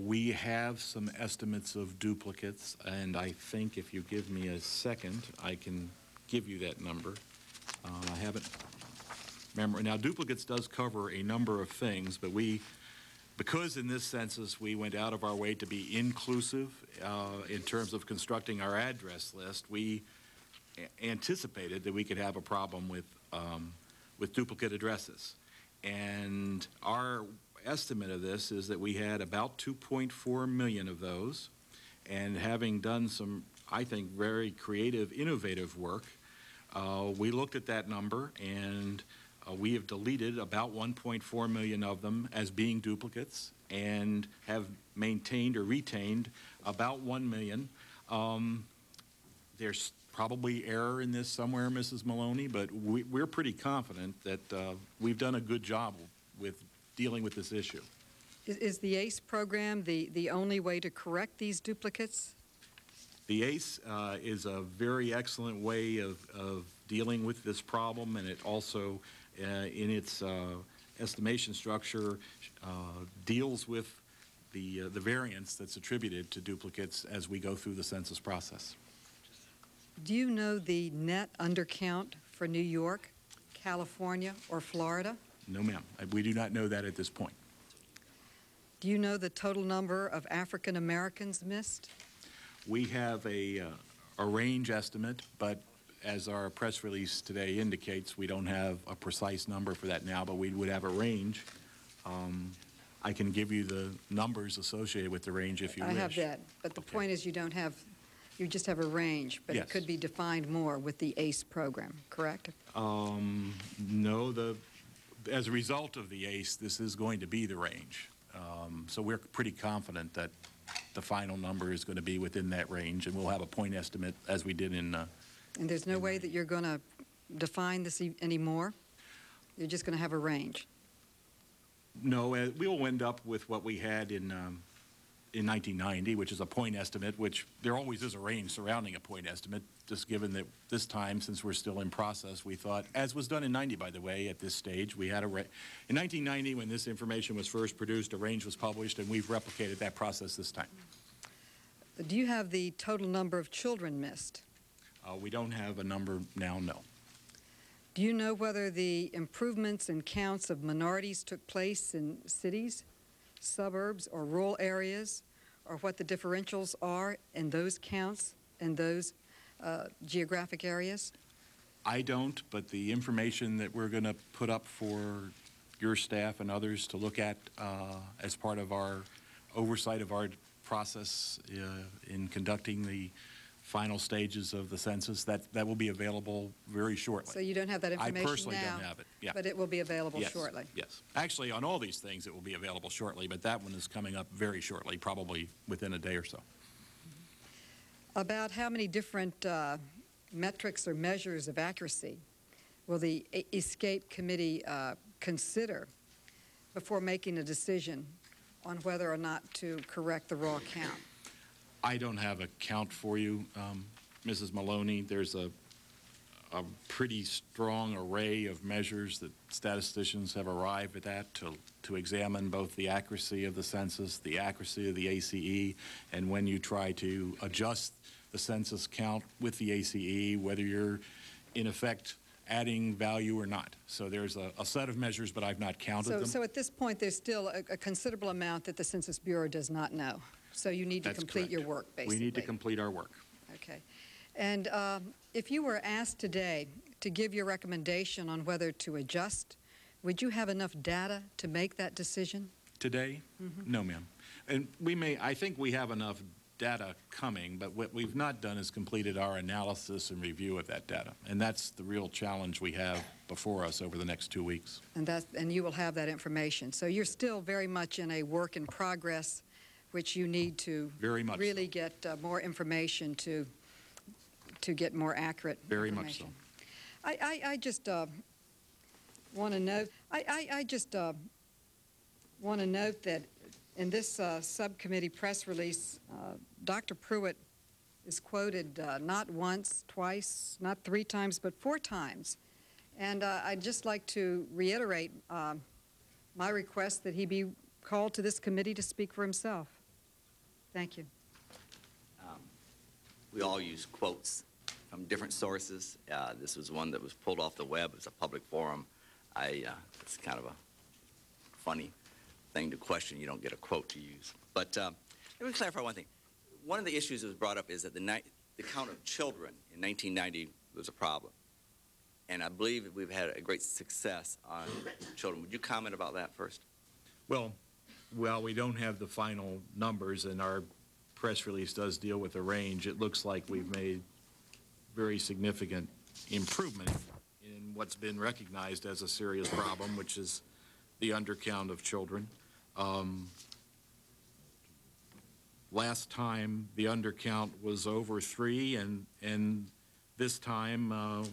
We have some estimates of duplicates, and I think if you give me a second, I can give you that number. I haven't remembered. Now, duplicates does cover a number of things, but we, because in this census we went out of our way to be inclusive in terms of constructing our address list, we anticipated that we could have a problem with duplicate addresses. And our estimate of this is that we had about 2.4 million of those. And having done some, I think, very creative, innovative work, we looked at that number, and we have deleted about 1.4 million of them as being duplicates and have maintained or retained about 1 million. There's probably error in this somewhere, Mrs. Maloney, but we're pretty confident that we've done a good job with dealing with this issue. Is the ACE program the only way to correct these duplicates? The ACE is a very excellent way of dealing with this problem, and it also, in its estimation structure, deals with the variance that's attributed to duplicates as we go through the census process. Do you know the net undercount for New York, California, or Florida? No, ma'am. We do not know that at this point. Do you know the total number of African Americans missed? We have a range estimate, but as our press release today indicates, we don't have a precise number for that now, but we would have a range. I can give you the numbers associated with the range if you wish. I have that, but the point is you don't have, you just have a range, but it could be defined more with the ACE program, correct? No, as a result of the ACE, this is going to be the range. So we're pretty confident that the final number is going to be within that range, and we'll have a point estimate as we did in... and there's no way that you're going to define this anymore? You're just going to have a range? No, we will end up with what we had in 1990, which is a point estimate, which there always is a range surrounding a point estimate, just given that this time, since we're still in process, we thought, as was done in 90, by the way, at this stage, we had a range. In 1990, when this information was first produced, a range was published, and we've replicated that process this time. Do you have the total number of children missed? We don't have a number now, no. Do you know whether the improvements in counts of minorities took place in cities, suburbs, or rural areas, or what the differentials are in those counts and those geographic areas? I don't, but the information that we're going to put up for your staff and others to look at as part of our oversight of our process in conducting the final stages of the census, that will be available very shortly. So you don't have that information now? I personally don't have it, yeah. But it will be available shortly? Yes. Actually, on all these things, it will be available shortly, but that one is coming up very shortly, probably within a day or so. About how many different metrics or measures of accuracy will the ESCAPE committee consider before making a decision on whether or not to correct the raw count? I don't have a count for you, Mrs. Maloney. There's a pretty strong array of measures that statisticians have arrived at that to examine both the accuracy of the census, the accuracy of the ACE, and when you try to adjust the census count with the ACE, whether you're in effect adding value or not. So there's a set of measures, but I've not counted them. So at this point, there's still a considerable amount that the Census Bureau does not know. So you need to complete your work, basically. We need to complete our work. Okay. And if you were asked today to give your recommendation on whether to adjust, would you have enough data to make that decision? Today? Mm-hmm. No, ma'am. And we may, I think we have enough data coming, but what we've not done is completed our analysis and review of that data. And that's the real challenge we have before us over the next 2 weeks. And you will have that information. So you're still very much in a work in progress, which you need to really get more information to get more accurate information. Very much so. I just want to note. I just want to note that in this subcommittee press release, Dr. Prewitt is quoted not once, twice, not three times, but four times. And I'd just like to reiterate my request that he be called to this committee to speak for himself. Thank you. We all use quotes from different sources. This was one that was pulled off the web. It was a public forum. It's kind of a funny thing to question. You don't get a quote to use. But let me clarify one thing. One of the issues that was brought up is that the count of children in 1990 was a problem. And I believe that we've had a great success on children. Would you comment about that first? Well, we don't have the final numbers, and our press release does deal with a range. It looks like we've made very significant improvement in what's been recognized as a serious problem, which is the undercount of children. Last time, the undercount was over 3, and this time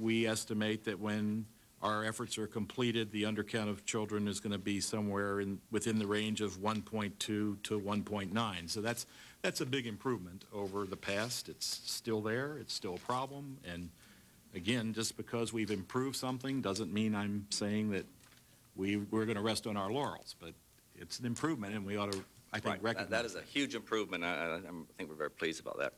we estimate that when our efforts are completed, the undercount of children is going to be somewhere in, within the range of 1.2 to 1.9. So that's a big improvement over the past. It's still there. It's still a problem. And again, just because we've improved something doesn't mean I'm saying that we're going to rest on our laurels. But it's an improvement, and we ought to, I think, recognize that. That is a huge improvement. I think we're very pleased about that.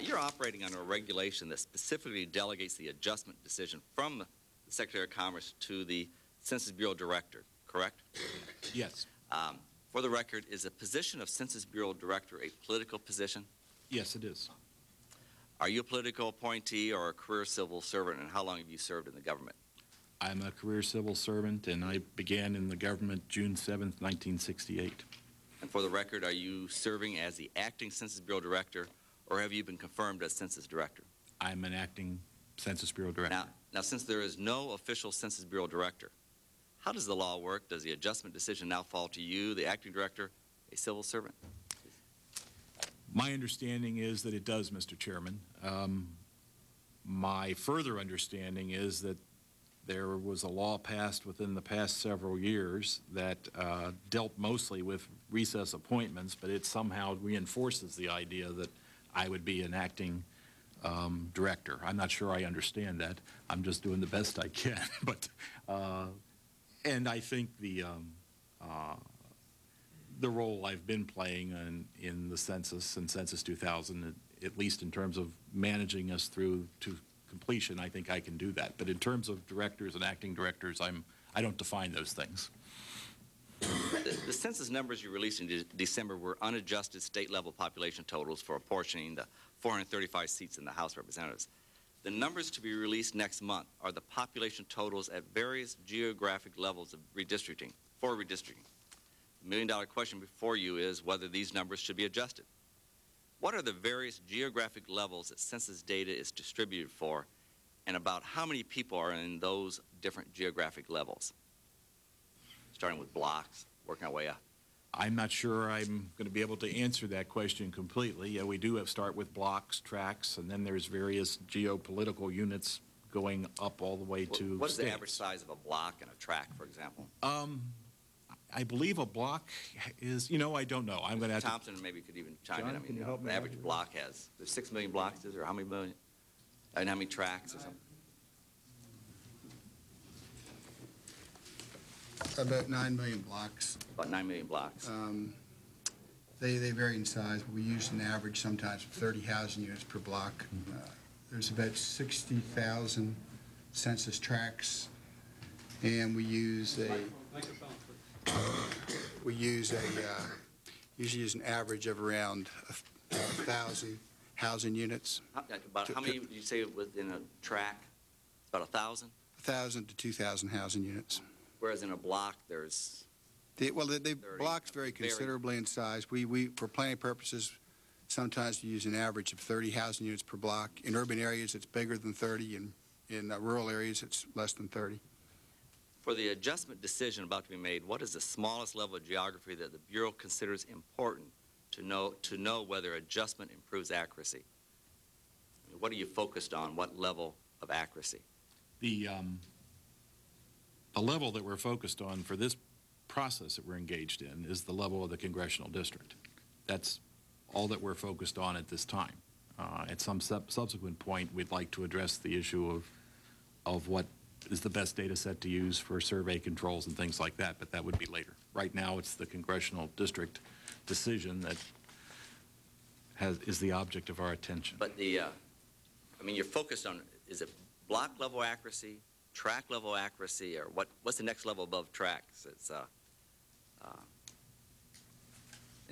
You're operating under a regulation that specifically delegates the adjustment decision from the Secretary of Commerce to the Census Bureau Director, correct? Yes. For the record, is the position of Census Bureau Director a political position? Yes, it is. Are you a political appointee or a career civil servant, and how long have you served in the government? I'm a career civil servant, and I began in the government June 7th, 1968. And for the record, are you serving as the acting Census Bureau Director, or have you been confirmed as Census Director? I'm an acting Census Bureau Director. Now, since there is no official Census Bureau Director, how does the law work? Does the adjustment decision now fall to you, the acting director, a civil servant? My understanding is that it does, Mr. Chairman. My further understanding is that there was a law passed within the past several years that dealt mostly with recess appointments, but it somehow reinforces the idea that I would be an acting director. I'm not sure I understand that. I'm just doing the best I can. But and I think the role I've been playing in the census and Census 2000, at least in terms of managing us through to completion, I think I can do that. But in terms of directors and acting directors, I don't define those things. The census numbers you released in December were unadjusted state-level population totals for apportioning the 435 seats in the House of Representatives. The numbers to be released next month are the population totals at various geographic levels of redistricting, for redistricting. The million-dollar question before you is whether these numbers should be adjusted. What are the various geographic levels that census data is distributed for, and about how many people are in those different geographic levels? Starting with blocks, working our way up. I'm not sure I'm going to be able to answer that question completely. Yeah, we do have start with blocks, tracts, and then there's various geopolitical units going up all the way to What's states. The average size of a block and a tract, for example? I believe a block is, you know, I don't know. I'm going to have Thompson to, maybe could even chime John, in. I mean, you know, the average block has, there's 6 million blocks, or how many million, and how many tracts or something? About 9 million blocks. About 9 million blocks. They vary in size, but we use an average sometimes of 30 housing units per block. There's about 60,000 census tracts, and we use usually use an average of around 1,000 housing units. How many would you say within a tract? About 1,000? 1,000 to 2,000 housing units. Whereas in a block, there's the blocks vary considerably in size. We for planning purposes, sometimes we use an average of 30 housing units per block. In urban areas, it's bigger than 30, and in rural areas, it's less than 30. For the adjustment decision about to be made, what is the smallest level of geography that the Bureau considers important to know whether adjustment improves accuracy? I mean, what are you focused on? What level of accuracy? The level that we're focused on for this process that we're engaged in is the level of the congressional district. That's all that we're focused on at this time. At some subsequent point, we'd like to address the issue of what is the best data set to use for survey controls and things like that, but that would be later. Right now, it's the congressional district decision that is the object of our attention. But the, I mean, you're focused on, is it block level accuracy, track level accuracy, or what's the next level above tracks? It's in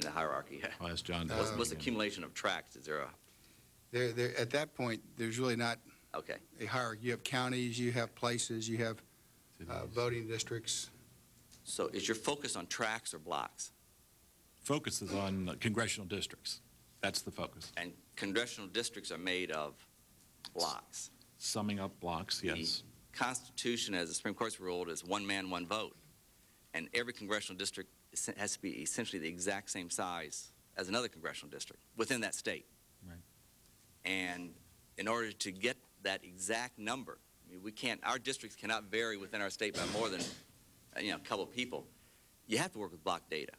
the hierarchy. I'll ask John. What's the accumulation of tracks? Is there a? There at that point, there's really not a hierarchy. You have counties, you have places, you have voting districts. So is your focus on tracks or blocks? Focus is on congressional districts. That's the focus. And congressional districts are made of blocks. Summing up blocks, yes. Constitution, as the Supreme Court's ruled, is one man, one vote. And every congressional district has to be essentially the exact same size as another congressional district within that state. Right. And in order to get that exact number, I mean, we can't, our districts cannot vary within our state by more than, a couple of people. You have to work with block data,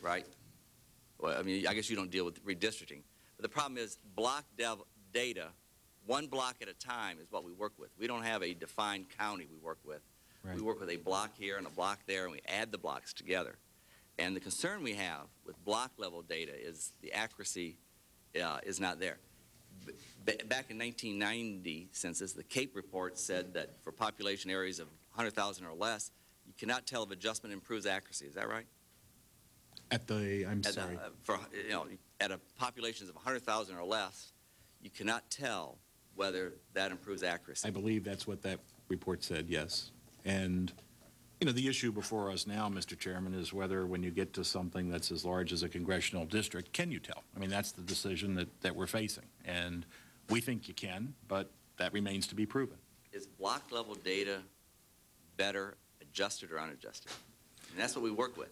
right? Well, I mean, I guess you don't deal with redistricting. But the problem is block data, one block at a time is what we work with. We don't have a defined county we work with. Right. We work with a block here and a block there, and we add the blocks together. And the concern we have with block-level data is the accuracy is not there. Back in 1990 census, the CAPE report said that for population areas of 100,000 or less, you cannot tell if adjustment improves accuracy. Is that right? At a populations of 100,000 or less, you cannot tell whether that improves accuracy. I believe that's what that report said, yes. And, you know, the issue before us now, Mr. Chairman, is whether when you get to something that's as large as a congressional district, can you tell? I mean, that's the decision that we're facing. And we think you can, but that remains to be proven. Is block-level data better adjusted or unadjusted? And that's what we work with.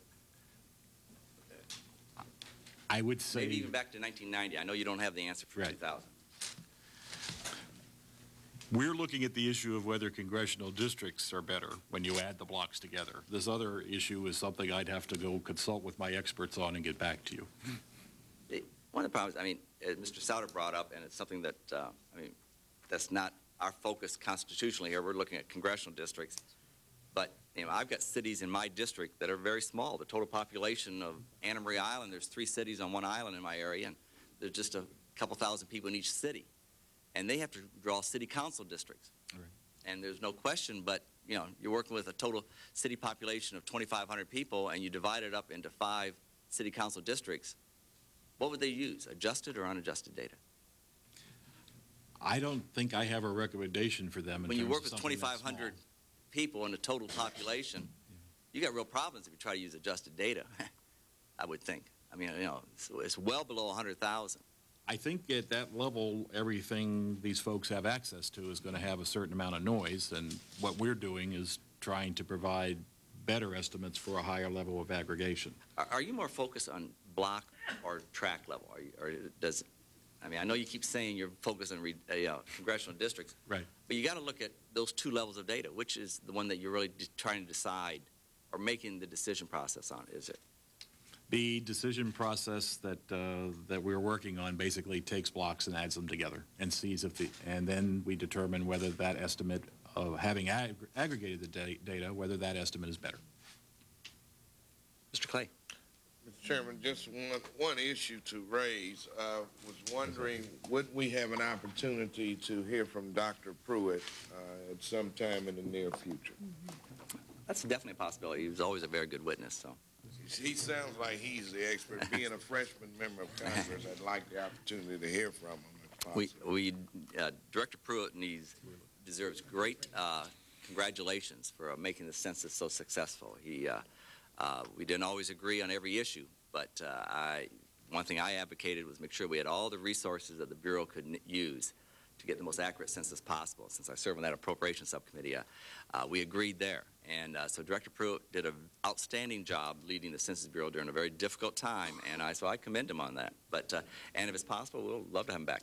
I would say maybe even back to 1990. I know you don't have the answer for 2000. We're looking at the issue of whether congressional districts are better when you add the blocks together. This other issue is something I'd have to go consult with my experts on and get back to you. One of the problems, I mean, Mr. Souder brought up, and it's something that, I mean, that's not our focus constitutionally here. We're looking at congressional districts. But, you know, I've got cities in my district that are very small. The total population of Anna Marie Island, there's 3 cities on one island in my area, and there's just a couple thousand people in each city. And they have to draw city council districts. Right. And there's no question, but, you know, you're working with a total city population of 2,500 people, and you divide it up into 5 city council districts. What would they use, adjusted or unadjusted data? I don't think I have a recommendation for them. When you work with 2,500 people in the total population, yeah, you got real problems if you try to use adjusted data, I would think. I mean, you know, it's well below 100,000. I think at that level, everything these folks have access to is going to have a certain amount of noise, and what we're doing is trying to provide better estimates for a higher level of aggregation. Are you more focused on block or track level? I mean, I know you keep saying you're focused on congressional districts, right? But you got to look at those 2 levels of data. Which is the one that you're really trying to decide or making the decision process on? Is it? The decision process that we're working on basically takes blocks and adds them together and sees if and then we determine whether that estimate of having aggregated the data, whether that estimate is better. Mr. Clay. Mr. Chairman, just one issue to raise. Was wondering, would we have an opportunity to hear from Dr. Prewitt at some time in the near future? That's definitely a possibility. He was always a very good witness, so. He sounds like he's the expert. Being a freshman member of Congress, I'd like the opportunity to hear from him if possible. Director Prewitt deserves great congratulations for making the census so successful. We didn't always agree on every issue, but one thing I advocated was make sure we had all the resources that the Bureau could use to get the most accurate census possible. Since I serve on that appropriation subcommittee, we agreed there. And so Director Prewitt did an outstanding job leading the Census Bureau during a very difficult time, and I commend him on that. But and if it's possible, we'll love to have him back.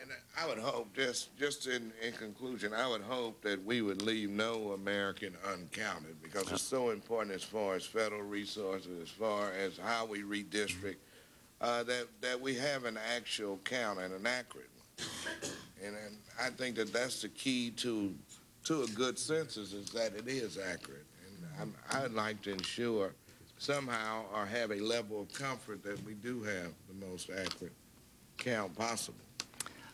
And I would hope, just in conclusion, I would hope that we would leave no American uncounted, because it's so important as far as federal resources, as far as how we redistrict, that we have an actual count and an accurate one. And I think that that's the key to a good census, is that it is accurate. And I'd like to ensure somehow or have a level of comfort that we do have the most accurate count possible.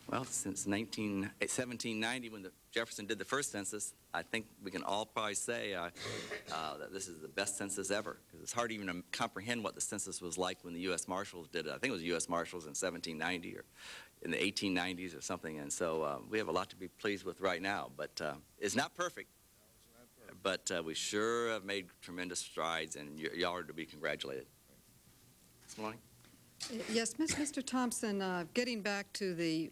Well, since 1790, when Jefferson did the first census, I think we can all probably say that this is the best census ever, because it's hard even to comprehend what the census was like when the U.S. Marshals did it. I think it was U.S. Marshals in 1790 or in the 1890s or something, and so we have a lot to be pleased with right now. But it's not perfect, but we sure have made tremendous strides, and y'all are to be congratulated. Ms. Maloney? Yes, Mr. Thompson, getting back to the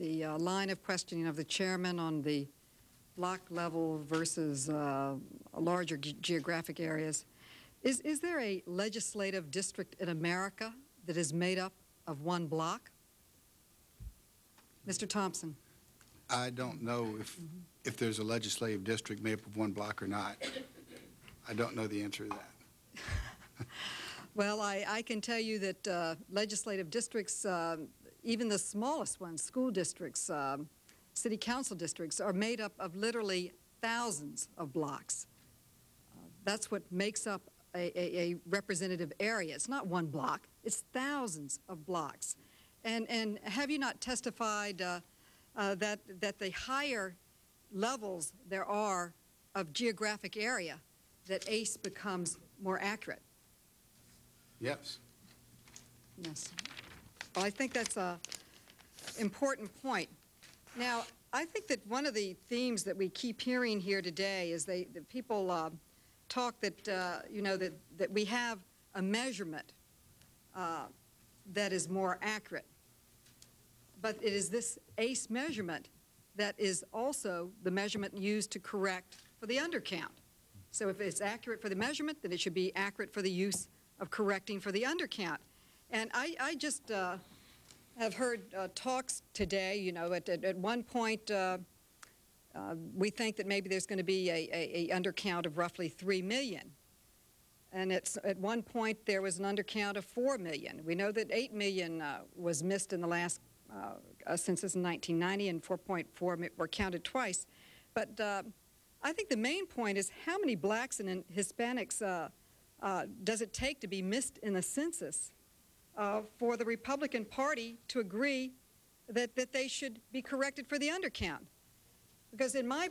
line of questioning of the chairman on the block level versus larger geographic areas, is there a legislative district in America that is made up of one block? Mr. Thompson. I don't know if there's a legislative district made up of one block or not. I don't know the answer to that. Well, I can tell you that legislative districts, even the smallest ones, school districts, city council districts, are made up of literally thousands of blocks. That's what makes up a representative area. It's not one block. It's thousands of blocks. And have you not testified that the higher levels there are of geographic area, that ACE becomes more accurate? Yes. Yes. Well, I think that's an important point. Now, I think that one of the themes that we keep hearing here today is the people talk that, you know, that we have a measurement that is more accurate. But it is this ACE measurement that is also the measurement used to correct for the undercount. So if it's accurate for the measurement, then it should be accurate for the use of correcting for the undercount. And I just have heard talks today, you know, at one point we think that maybe there's going to be a undercount of roughly 3 million. And at one point there was an undercount of 4 million. We know that 8 million was missed in the last census in 1990, and 4.4 were counted twice. But I think the main point is how many blacks and Hispanics does it take to be missed in the census for the Republican Party to agree that they should be corrected for the undercount? Because in my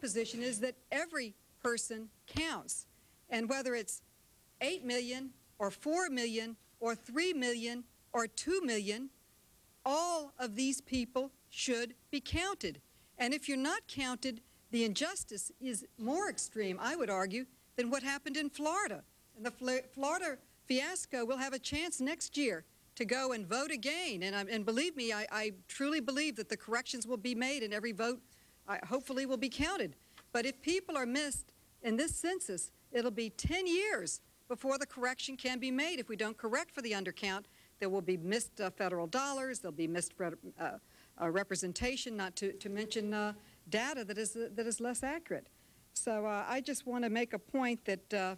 position is that every person counts. And whether it's 8 million or 4 million or 3 million or 2 million, all of these people should be counted. And if you're not counted, the injustice is more extreme, I would argue, than what happened in Florida. And the Florida fiasco will have a chance next year to go and vote again. And believe me, I truly believe that the corrections will be made and every vote hopefully will be counted. But if people are missed in this census, it'll be 10 years before the correction can be made. If we don't correct for the undercount, there will be missed federal dollars, there'll be missed representation, not to mention data that is less accurate. So I just want to make a point that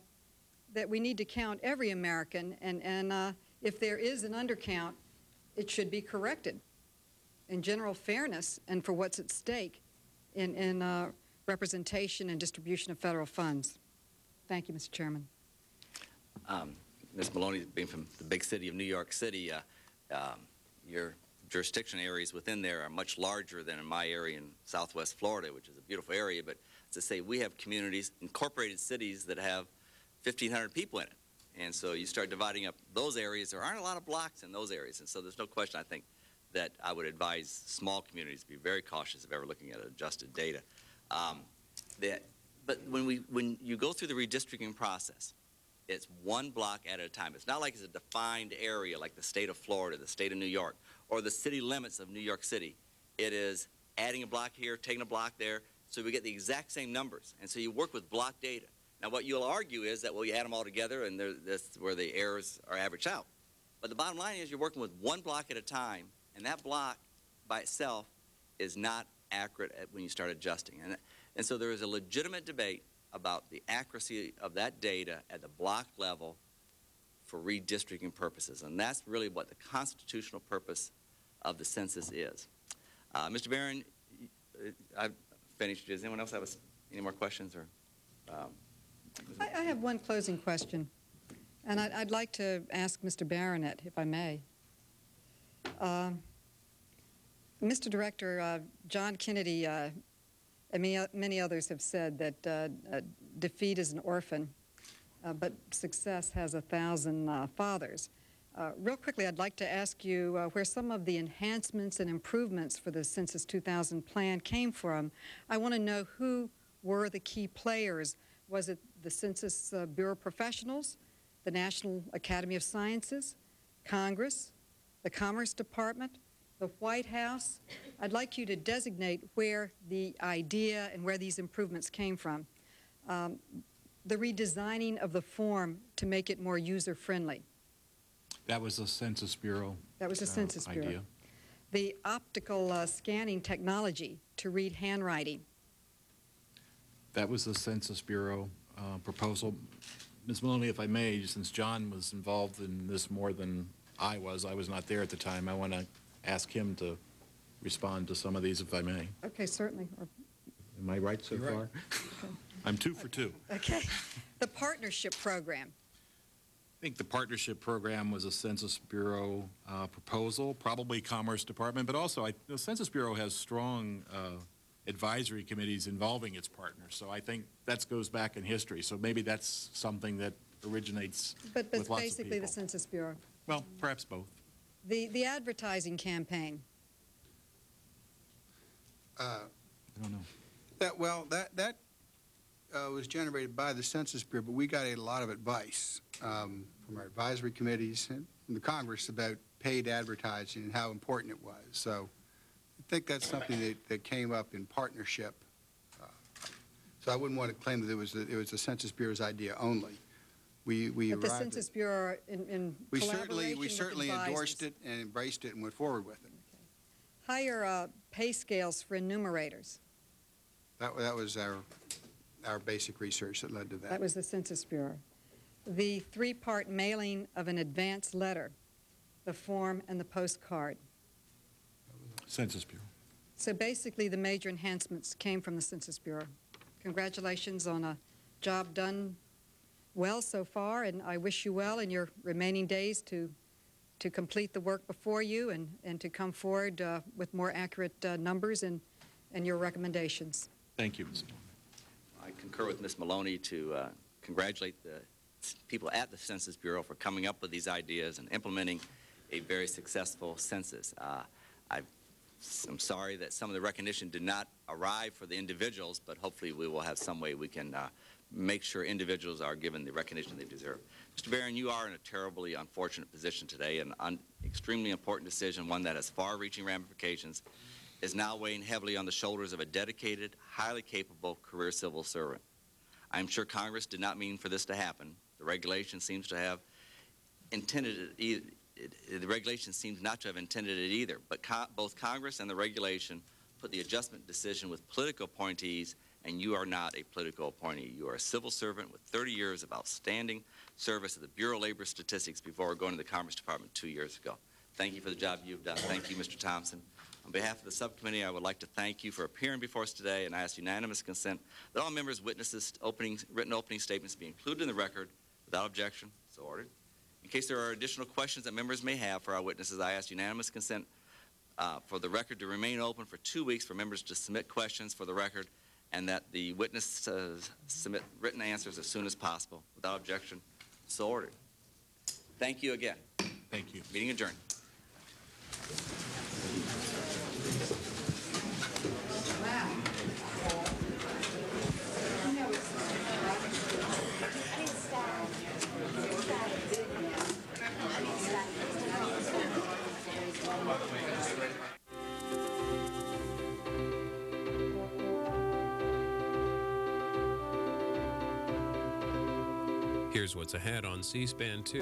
we need to count every American, and if there is an undercount, it should be corrected in general fairness and for what's at stake in representation and distribution of federal funds. Thank you, Mr. Chairman. Ms. Maloney, being from the big city of New York City, your jurisdiction areas within there are much larger than in my area in Southwest Florida, which is a beautiful area, but to say we have communities, incorporated cities that have 1,500 people in it. And so you start dividing up those areas. There aren't a lot of blocks in those areas. And so there's no question, I think, that I would advise small communities to be very cautious of ever looking at adjusted data. But when you go through the redistricting process, it's one block at a time. It's not like it's a defined area like the state of Florida, the state of New York, or the city limits of New York City. It is adding a block here, taking a block there, so we get the exact same numbers. And so you work with block data. Now, what you'll argue is that, well, you add them all together, and that's where the errors are averaged out. But the bottom line is you're working with one block at a time, and that block by itself is not accurate when you start adjusting. And so there is a legitimate debate about the accuracy of that data at the block level for redistricting purposes. And that's really what the constitutional purpose of the census is. Mr. Barron, I've finished. Does anyone else have any more questions? Or I have one closing question, and I'd like to ask Mr. Barronette, if I may. Mr. Director, John Kennedy and many others have said that defeat is an orphan, but success has 1,000 fathers. Real quickly, I'd like to ask you where some of the enhancements and improvements for the Census 2000 plan came from. I want to know who were the key players. Was it the Census Bureau professionals, the National Academy of Sciences, Congress, the Commerce Department, the White House? I'd like you to designate where the idea and where these improvements came from. The redesigning of the form to make it more user-friendly. That was the Census Bureau idea. the optical scanning technology to read handwriting. That was the Census Bureau proposal. Ms. Maloney, if I may, since John was involved in this more than I was not there at the time, I want to ask him to respond to some of these, if I may. Okay, certainly. Am I right so far? Right. Okay. I'm 2 for 2. Okay. The partnership program. I think the partnership program was a Census Bureau proposal, probably Commerce Department, but also the Census Bureau has strong advisory committees involving its partners. So I think that goes back in history. So maybe that's something that originates but with lots basically of people. The Census Bureau. Well, perhaps both. The advertising campaign. I don't know. That was generated by the Census Bureau, but we got a lot of advice from our advisory committees and from the Congress about paid advertising and how important it was. So I think that's something that came up in partnership. So I wouldn't want to claim that it was the Census Bureau's idea only. But the Census Bureau, in collaboration with advisors. We certainly endorsed it and embraced it and went forward with it. Okay. Higher pay scales for enumerators. That was our basic research that led to that. That was the Census Bureau. The three-part mailing of an advance letter, the form and the postcard. Census Bureau. So basically the major enhancements came from the Census Bureau. Congratulations on a job done well so far, and I wish you well in your remaining days to complete the work before you and to come forward with more accurate numbers and your recommendations. Thank you, Ms. Maloney. I concur with Ms. Maloney to congratulate the people at the Census Bureau for coming up with these ideas and implementing a very successful census. I'm sorry that some of the recognition did not arrive for the individuals, but hopefully we will have some way we can make sure individuals are given the recognition they deserve. Mr. Barron, you are in a terribly unfortunate position today, an extremely important decision, one that has far-reaching ramifications, is now weighing heavily on the shoulders of a dedicated, highly capable career civil servant. I'm sure Congress did not mean for this to happen. The regulation seems not to have intended it either, but both Congress and the regulation put the adjustment decision with political appointees, and you are not a political appointee. You are a civil servant with 30 years of outstanding service at the Bureau of Labor Statistics before going to the Commerce Department 2 years ago. Thank you for the job you've done. Thank you, Mr. Thompson. On behalf of the subcommittee, I would like to thank you for appearing before us today, and I ask unanimous consent that all members' witnesses' written opening statements be included in the record without objection. So ordered. In case there are additional questions that members may have for our witnesses, I ask unanimous consent for the record to remain open for 2 weeks for members to submit questions for the record, and that the witnesses submit written answers as soon as possible. Without objection, so ordered. Thank you again. Thank you. Meeting adjourned. Here's what's ahead on C-SPAN 2.